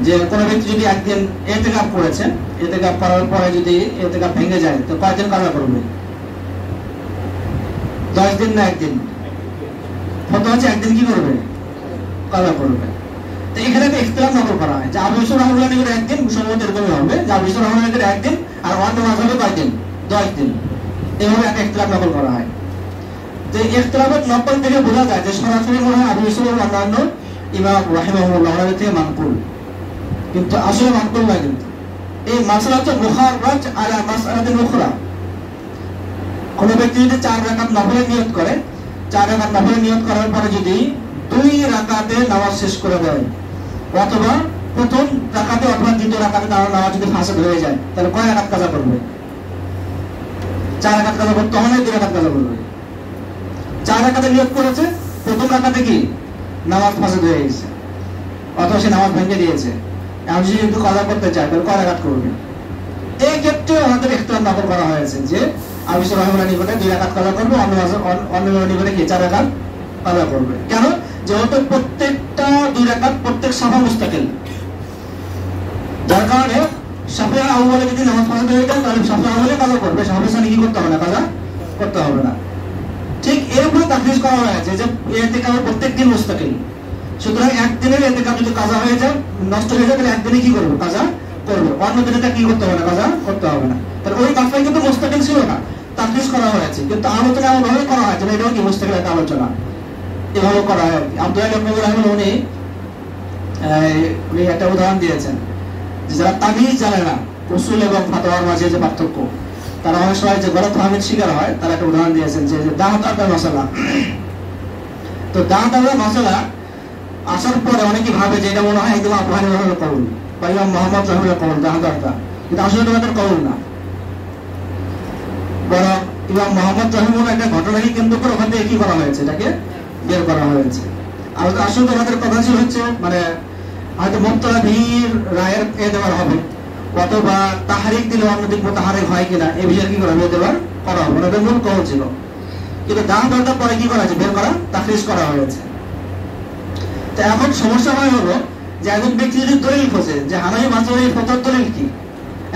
যে কোনো ব্যক্তি যদি একদিন ইতিকাফ করেছেন, ইতিকাফ করার পরে যদি ইতিকাফ ভেঙে যায় তো কয়দিন কাজা করবে, 10 দিন না একদিন, ফতোয়া হচ্ছে একদিন কি করবে, কাজা করবে। তো এখানে একটা ইখতিলাফ নকল করা হয় যে আবু ইউসুফ রাহমানুল্লাহ এর একদিন, সম্ভবত এরকমই হবে যে আবু ইউসুফ রাহমানুল্লাহ এর একদিন আর অন্য মাঝাবে কয়দিন, 10 দিন, এভাবে একটা ইখতিলাফ নকল করা হয়। যে ইখতিলাফের নকল থেকে বোঝা যায় যে সরাসরি মনে হয় আবু ইউসুফ রাহমানুল্লাহ ইমাম রাহিমাহুল্লাহ থেকে মানকুল, কিন্তু আসলে মানকুল না। কিন্তু এই মাসলা হচ্ছে মুখারাজ আলা মাসআলাতিন উখরা, কোন ব্যক্তি যদি 4 রাকাত নফলে নিয়ত করে, 4 রাকাত নফলে নিয়ত করার পরে যদি 2 রাকাতে নামাজ শেষ করে দেয়, অথবা প্রথম রাকাতে অথবা 2য় রাকাতে তার নামাজ যদি ফাসাদ হয়ে যায়, তাহলে কয় রাকাত কাজা করবে, 4 রাকাত কাজা করতে হবে না, 2 রাকাত কাজা করবে। 4 রাকাতে নিয়ত করেছে, প্রথম রাকাতে কি নামাজ ফাসাদ হয়ে গেছে অথবা সে নামাজ ভেঙে দিয়েছে, আমি যদি একটু কাজা করতে চাই তাহলে কয় রাকাত করবে। এই ক্ষেত্রে আমাদের ইখতিলাফ নকল করা হয়েছে যে আবু ইউসুফ রাহিমাহুল্লাহ নিকটে 2 রাকাত কাজা করবে, অন্য নিকটে কি 4 রাকাত কাজা করবে। কেন? যেহেতু প্রত্যেকটা 2 রাকাত প্রত্যেক সাফা মুস্তাকিল, যার কারণে সাফা আউয়ালে যদি নামাজ পড়তে হয় তাহলে সাফা আউয়ালে কাজা করবে, সাফা সানি কি করতে হবে না, কাজা করতে হবে না। ঠিক এরপরে তাফসীর করা হয়েছে যে ইতিকাফের প্রত্যেক দিন মুস্তাকিল, সুতরাং একদিনের ইতিকাফ যদি কাজা হয়ে যায়, নষ্ট হয়ে যায়, তাহলে একদিনে কি করবো, কাজা করবো, অন্য দিনে কি করতে হবে না, কাজা করতে হবে না। তাহলে ওই কাজটাই কিন্তু মুস্তাকিল ছিল না, তাফসীর করা হয়েছে, কিন্তু আলোচনা এমনভাবে করা হয়েছে না এটাও কি মুস্তাকিল একটা আলোচনা, এভাবে করা হয়। আব্দুল্লাহ ইবনে উমর রাহিমাহুল্লাহ উনি একটা উদাহরণ দিয়েছেন যে যারা তামিজ জানে না, উসুল এবং ফাতোয়ার মাঝে যে পার্থক্য, তারা অনেক সময় যে গলত ফাহমির শিকার হয়, তারা একটা উদাহরণ দিয়েছেন যে দাঁতার মশলা। তো দাঁতার মশলা আসার পরে অনেকে ভাবে যে এটা মনে হয় একদম আবু হানিফার কওল বা ইমাম মুহাম্মদ রাহিমাহুল্লাহ কওল দাঁতারটা, কিন্তু আসলে তাদের কওল না, বরং ইমাম মুহাম্মদ রাহিমাহুল্লাহ একটা ঘটনাকে কেন্দ্র করে ওখান থেকে কি করা হয়েছে, এটাকে বের করা হয়েছে। আর আসলে তাদের কথা ছিল হচ্ছে মানে হয়তো মুক্তাবির রায়ের এ দেওয়ার হবে, অথবা তাহারিক দিলে অন্যদিক তাহারিক হয় কিনা এ বিষয়ে কি করা হবে, দেওয়ার করা হবে, ওনাদের মূল কওল ছিল। কিন্তু দাঁতারটা পরে কি করা হয়েছে, বের করা, তাখরিজ করা হয়েছে। তো এখন সমস্যা হয় হলো যে একজন ব্যক্তি যদি দলিল খোঁজে যে হানাফি মাযহাবের ফতোয়ার দলিল কি,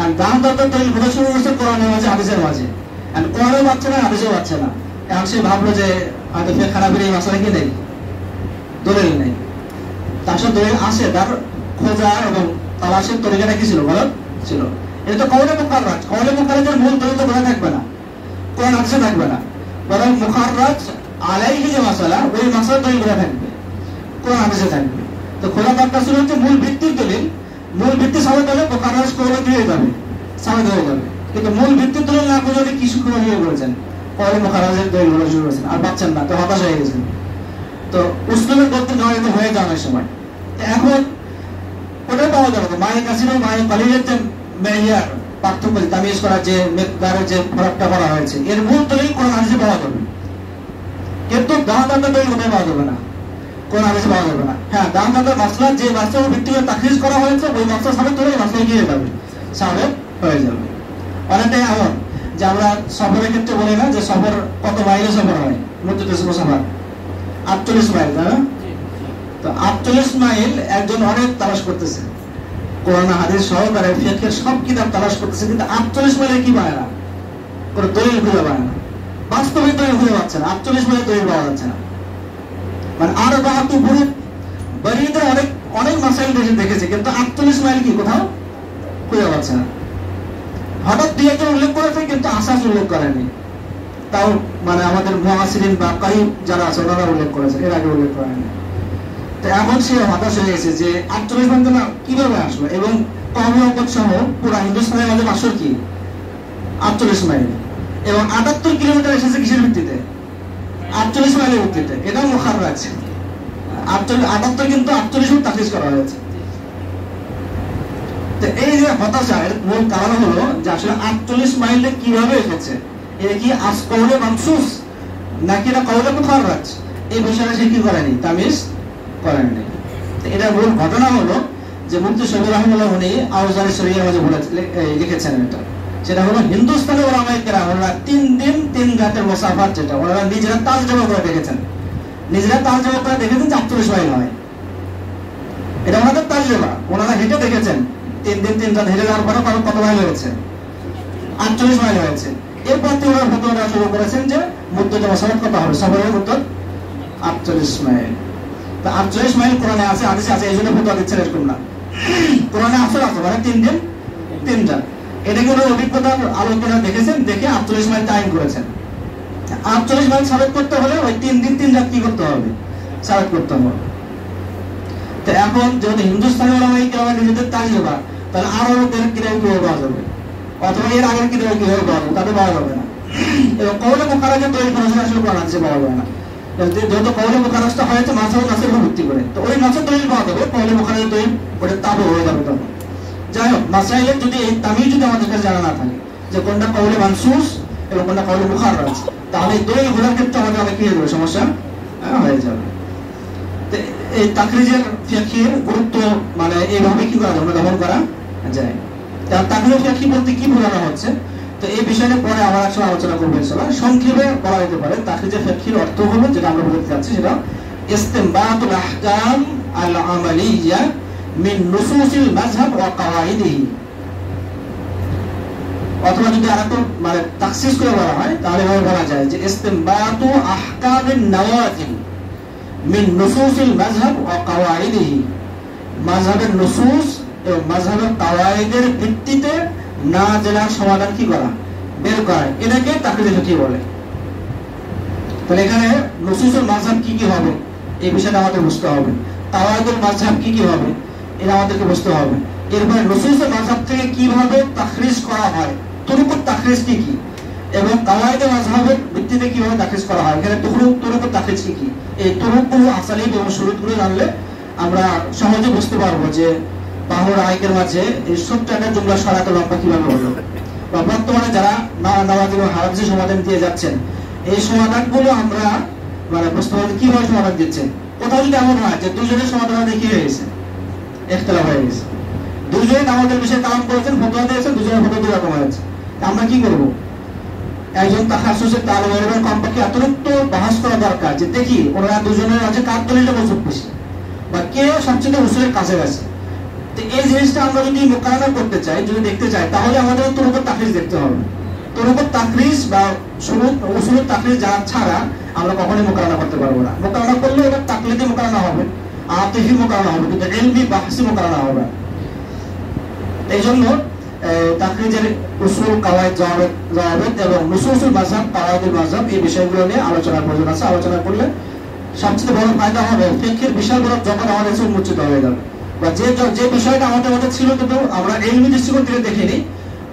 আর দাঁতারটা দলিল খোঁজা শুরু করছে কোরআনের মাঝে, হাদিসের মাঝে, मूल भित्तिर दलिल मूल भित्ति साबित होले मुखारराज कोहले দিয়ে যাবে সাবিত হয়ে যাবে কিন্তু মূল ভিত্তি তুলনা না করে যদি কিছু করে নিয়ে বলেন কোহলে মুখাররাজের দলিল বলে শুরু করেন আর বাচ্চা না তো হতাশ হয়ে গেছেন তো উসলুমের গতি নয় তো হয়ে যাওয়ার সময় তো এখন ওটা পাওয়া যাবে না মানে কাসিনো মানে কলিজের যে মেয়ার পার্থক্য দামিজ করা যে মেকদারে যে ফরকটা করা হয়েছে এর মূল দলিল কোন হাদিসে পাওয়া যাবে কিন্তু দাদাটা দলিল কোথায় পাওয়া যাবে না কোন হাদিসে পাওয়া যাবে না হ্যাঁ দাদাটা মাসলা যে মাসলার ভিত্তিতে তাকরিজ করা হয়েছে ওই মাসলা সামনে ধরে মাসলা গিয়ে যাবে সামনে হয়ে যাবে অনেকটাই এমন যে আমরা সফরের ক্ষেত্রে বলি না যে সফর কত মাইল সফর হয় মোট কত সফর 48 মাইল না তো 48 মাইল একজন অনেক তালাশ করতেছে কোরআন হাদিস সহকারে ফিকহের সব কিতাব তালাশ করতেছে কিন্তু 48 মাইলে কি পায় না কোন দলিল খুঁজে পায় না বাস্তবিক দলিল খুঁজে পাচ্ছে না 48 মাইলে দলিল পাওয়া যাচ্ছে না মানে আর বাহাতু বুড়ি বড়িতে অনেক অনেক মাসাইল দেখেছে কিন্তু 48 মাইল কি কোথাও খুঁজে পাচ্ছে না হঠাৎ দিয়ে একজন উল্লেখ করেছে কিন্তু আসাস উল্লেখ করেনি তাও মানে আমাদের মুহাসিরিন বা কারিম যারা আছে ওনারা উল্লেখ করেছে এর আগে উল্লেখ করেনি তো এখন সে হতাশ হয়ে গেছে যে 48 ঘন্টা না কিভাবে আসলো এবং কমওয়াকত সহ পুরো হিন্দুস্তানের মধ্যে আসর কি 48 মাইল এবং 78 কিলোমিটার এসেছে কিসের ভিত্তিতে 48 মাইলের ভিত্তিতে এটা মুখাররাজ 78 কিন্তু 48 এর তাকরিজ করা হয়েছে तो ये हताशार मूल कारण हलो जो 48 माइल क्यों एसे कौले मंसूस ना कि कौले मुखारराज ये विषय से कि करें तमीज करें तो मूल घटना हलो जो मुफ्ती शबीर रहमतुल्लाह अलैहि आउजारी शरीयह मजे लिखे से हलो हिंदुस्तानी ओलमाए 3 दिन 3 रात मुसाफा जो निजेरा ताल जमा कर देखे निजेरा ताल जमा कर देखे 48 माइल है ये ओनादेर ताल जमा ओनारा हेटे देखे 3 दिन 3 रात हेरे जाओयार परे কারণ কত মাইল হয়েছে 48 মাইল হয়েছে এরপর তিনি ফতোয়া শুরু করেছেন যে মুদ্দত মাসালাত কত হবে সফরের মুদ্দত 48 মাইল তো 48 মাইল কোরআনে আছে হাদিসে আছে এইজন্য ফতোয়া দিচ্ছেন এরকম না কোরআনে আছে মানে 3 दिन 3 रात এটা কোন অভিজ্ঞতার আলোচনা দেখেছেন দেখে 48 মাইল টাইম করেছেন 48 মাইল সাবেত করতে হলে ওই 3 दिन 3 रात কি করতে হবে সাবেত করতে হবে तो এখন যদি হিন্দুস্তানি ওলামায়ে কেরাম নিজেদের তাজবা তাহলে আরো ওদের কিরাম কি হবে যাবে অথবা এর আগে কিরাম কি হবে তাতে পাওয়া যাবে না এবং কওলে মুখারাজে তৈরি করা আসলে পাওয়া যাবে না যদি যত কওলে মুখারাজটা হয় তো মাসের কাছে ভিত্তি করে তো ওই মাসে তৈরি পাওয়া যাবে কওলে মুখারাজে তৈরি ওটা তাবু হয়ে যাবে তখন যাই হোক মাসাইলে যদি এই তামিজ যদি আমাদের কাছে জানা না থাকে যে কোনটা কওলে মানসুস এবং কোনটা কওলে মুখারাজ তাহলে দুই গুণের ক্ষেত্রে আমাদের অনেক কি হবে সমস্যা হয়ে যাবে তাকরিজের ফিকহের গুরুত্ব মানে এইভাবে কি করা আমরা দমন করা যায় তার তাকরিজ ফিকহ বলতে কি বোঝানো হচ্ছে তো এই বিষয়ে পরে আমরা একটু আলোচনা করব ইনশাআল্লাহ সংক্ষেপে বলা যেতে পারে তাকরিজের ফিকহের অর্থ হলো যেটা আমরা বলতে যাচ্ছি সেটা ইসতিমবাতুল আহকাম আল আমালিয়া মিন নুসুসিল মাযহাব ওয়া কাওয়াইদিহি অথবা যদি আরেকটু মানে তাখসিস করে বলা হয় তাহলে বলা যায় যে ইসতিমবাতু আহকামিন নাওয়াজিল मिन नुसूस मजहब और कवायदे मजहब नुसूस एवं मजहब कवायदे ভিত্তিতে না জেলা সমাধান কি করা বের করা এটাকে তাকরিজ কি বলে তাহলে এখানে নুসুস এর মজহব কি কি হবে এই বিষয়টা আমাদের বুঝতে হবে তাওয়াইদুল মজহব কি কি হবে এটা আমাদেরকে বুঝতে হবে এরপর নুসুস এর মজহব থেকে কিভাবে তাকরিজ করা হয় তুরুকুত তাকরিজ কি কি এবং কাওয়াইদে মাযহাবের ভিত্তিতে কিভাবে তাকরিজ করা হয় এখানে তুরুক তাকরিজ কি এই তুরুকগুলো আসালিব এবং শুরুতগুলো জানলে আমরা সহজে বুঝতে পারবো যে বাহুর আইকের মাঝে এই সবটাকে জুমলা সরাতে লম্বা কিভাবে হলো বা বর্তমানে যারা নাওয়াজি ও হারাজি সমাধান দিয়ে যাচ্ছেন এই সমাধানগুলো আমরা মানে বুঝতে পারবো কিভাবে সমাধান দিচ্ছেন কোথাও যদি এমন হয় যে দুজনের সমাধান দেখি হয়েছে ইখতিলাফ হয়ে গেছে দুজনে আমাদের বিষয়ে কাম করেছেন ফতোয়া দিয়েছেন দুজনের ফতোয়া দুই রকম হয়েছে আমরা কি করবো একজন তাখাসুসের তালেবের কমপক্ষে অতিরিক্ত বাহাস করা দরকার যে দেখি ওরা দুজনের আছে কার দলিলটা মজবুত বেশি বা কে সবচেয়ে উসুলের কাছে গেছে তো এই জিনিসটা আমরা যদি মোকাবেলা করতে চাই যদি দেখতে চাই তাহলে আমাদের তুরুকুত তাকরিজ দেখতে হবে তরুকত তাকরিজ বা উসুলুত তাকরিজ যা ছাড়া আমরা কখনোই মোকাবেলা করতে পারবো না। মোকাবেলা করলে এটা তাকলিদি মোকাবেলা হবে, আতিহি মোকাবেলা হবে, কিন্তু ইলমি বাহসি মোকাবেলা হবে। এইজন্য তাকরিজের উসুল কাওয়ায়েদ জাওয়াবেদ এবং নুসুসুল মাযহাব কাওয়ায়েদুল মাযহাব এই বিষয়গুলো নিয়ে আলোচনা প্রয়োজন আছে। আলোচনা করলে সবচেয়ে বড় ফায়দা হবে ফিকহের বিশাল বড় জগৎ আমাদের কাছে উন্মোচিত হয়ে যাবে। বা যে বিষয়টা আমাদের মধ্যে ছিল কিন্তু আমরা ইলমি দৃষ্টিকোণ থেকে দেখিনি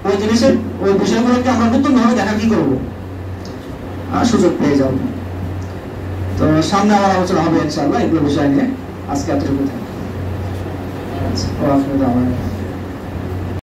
ওই জিনিসের ওই বিষয়গুলোকে আমরা নতুনভাবে দেখা কি করবো সুযোগ পেয়ে যাব। তো সামনে আমার আলোচনা হবে ইনশাআল্লাহ এগুলো বিষয় নিয়ে। আজকে এতটুকু।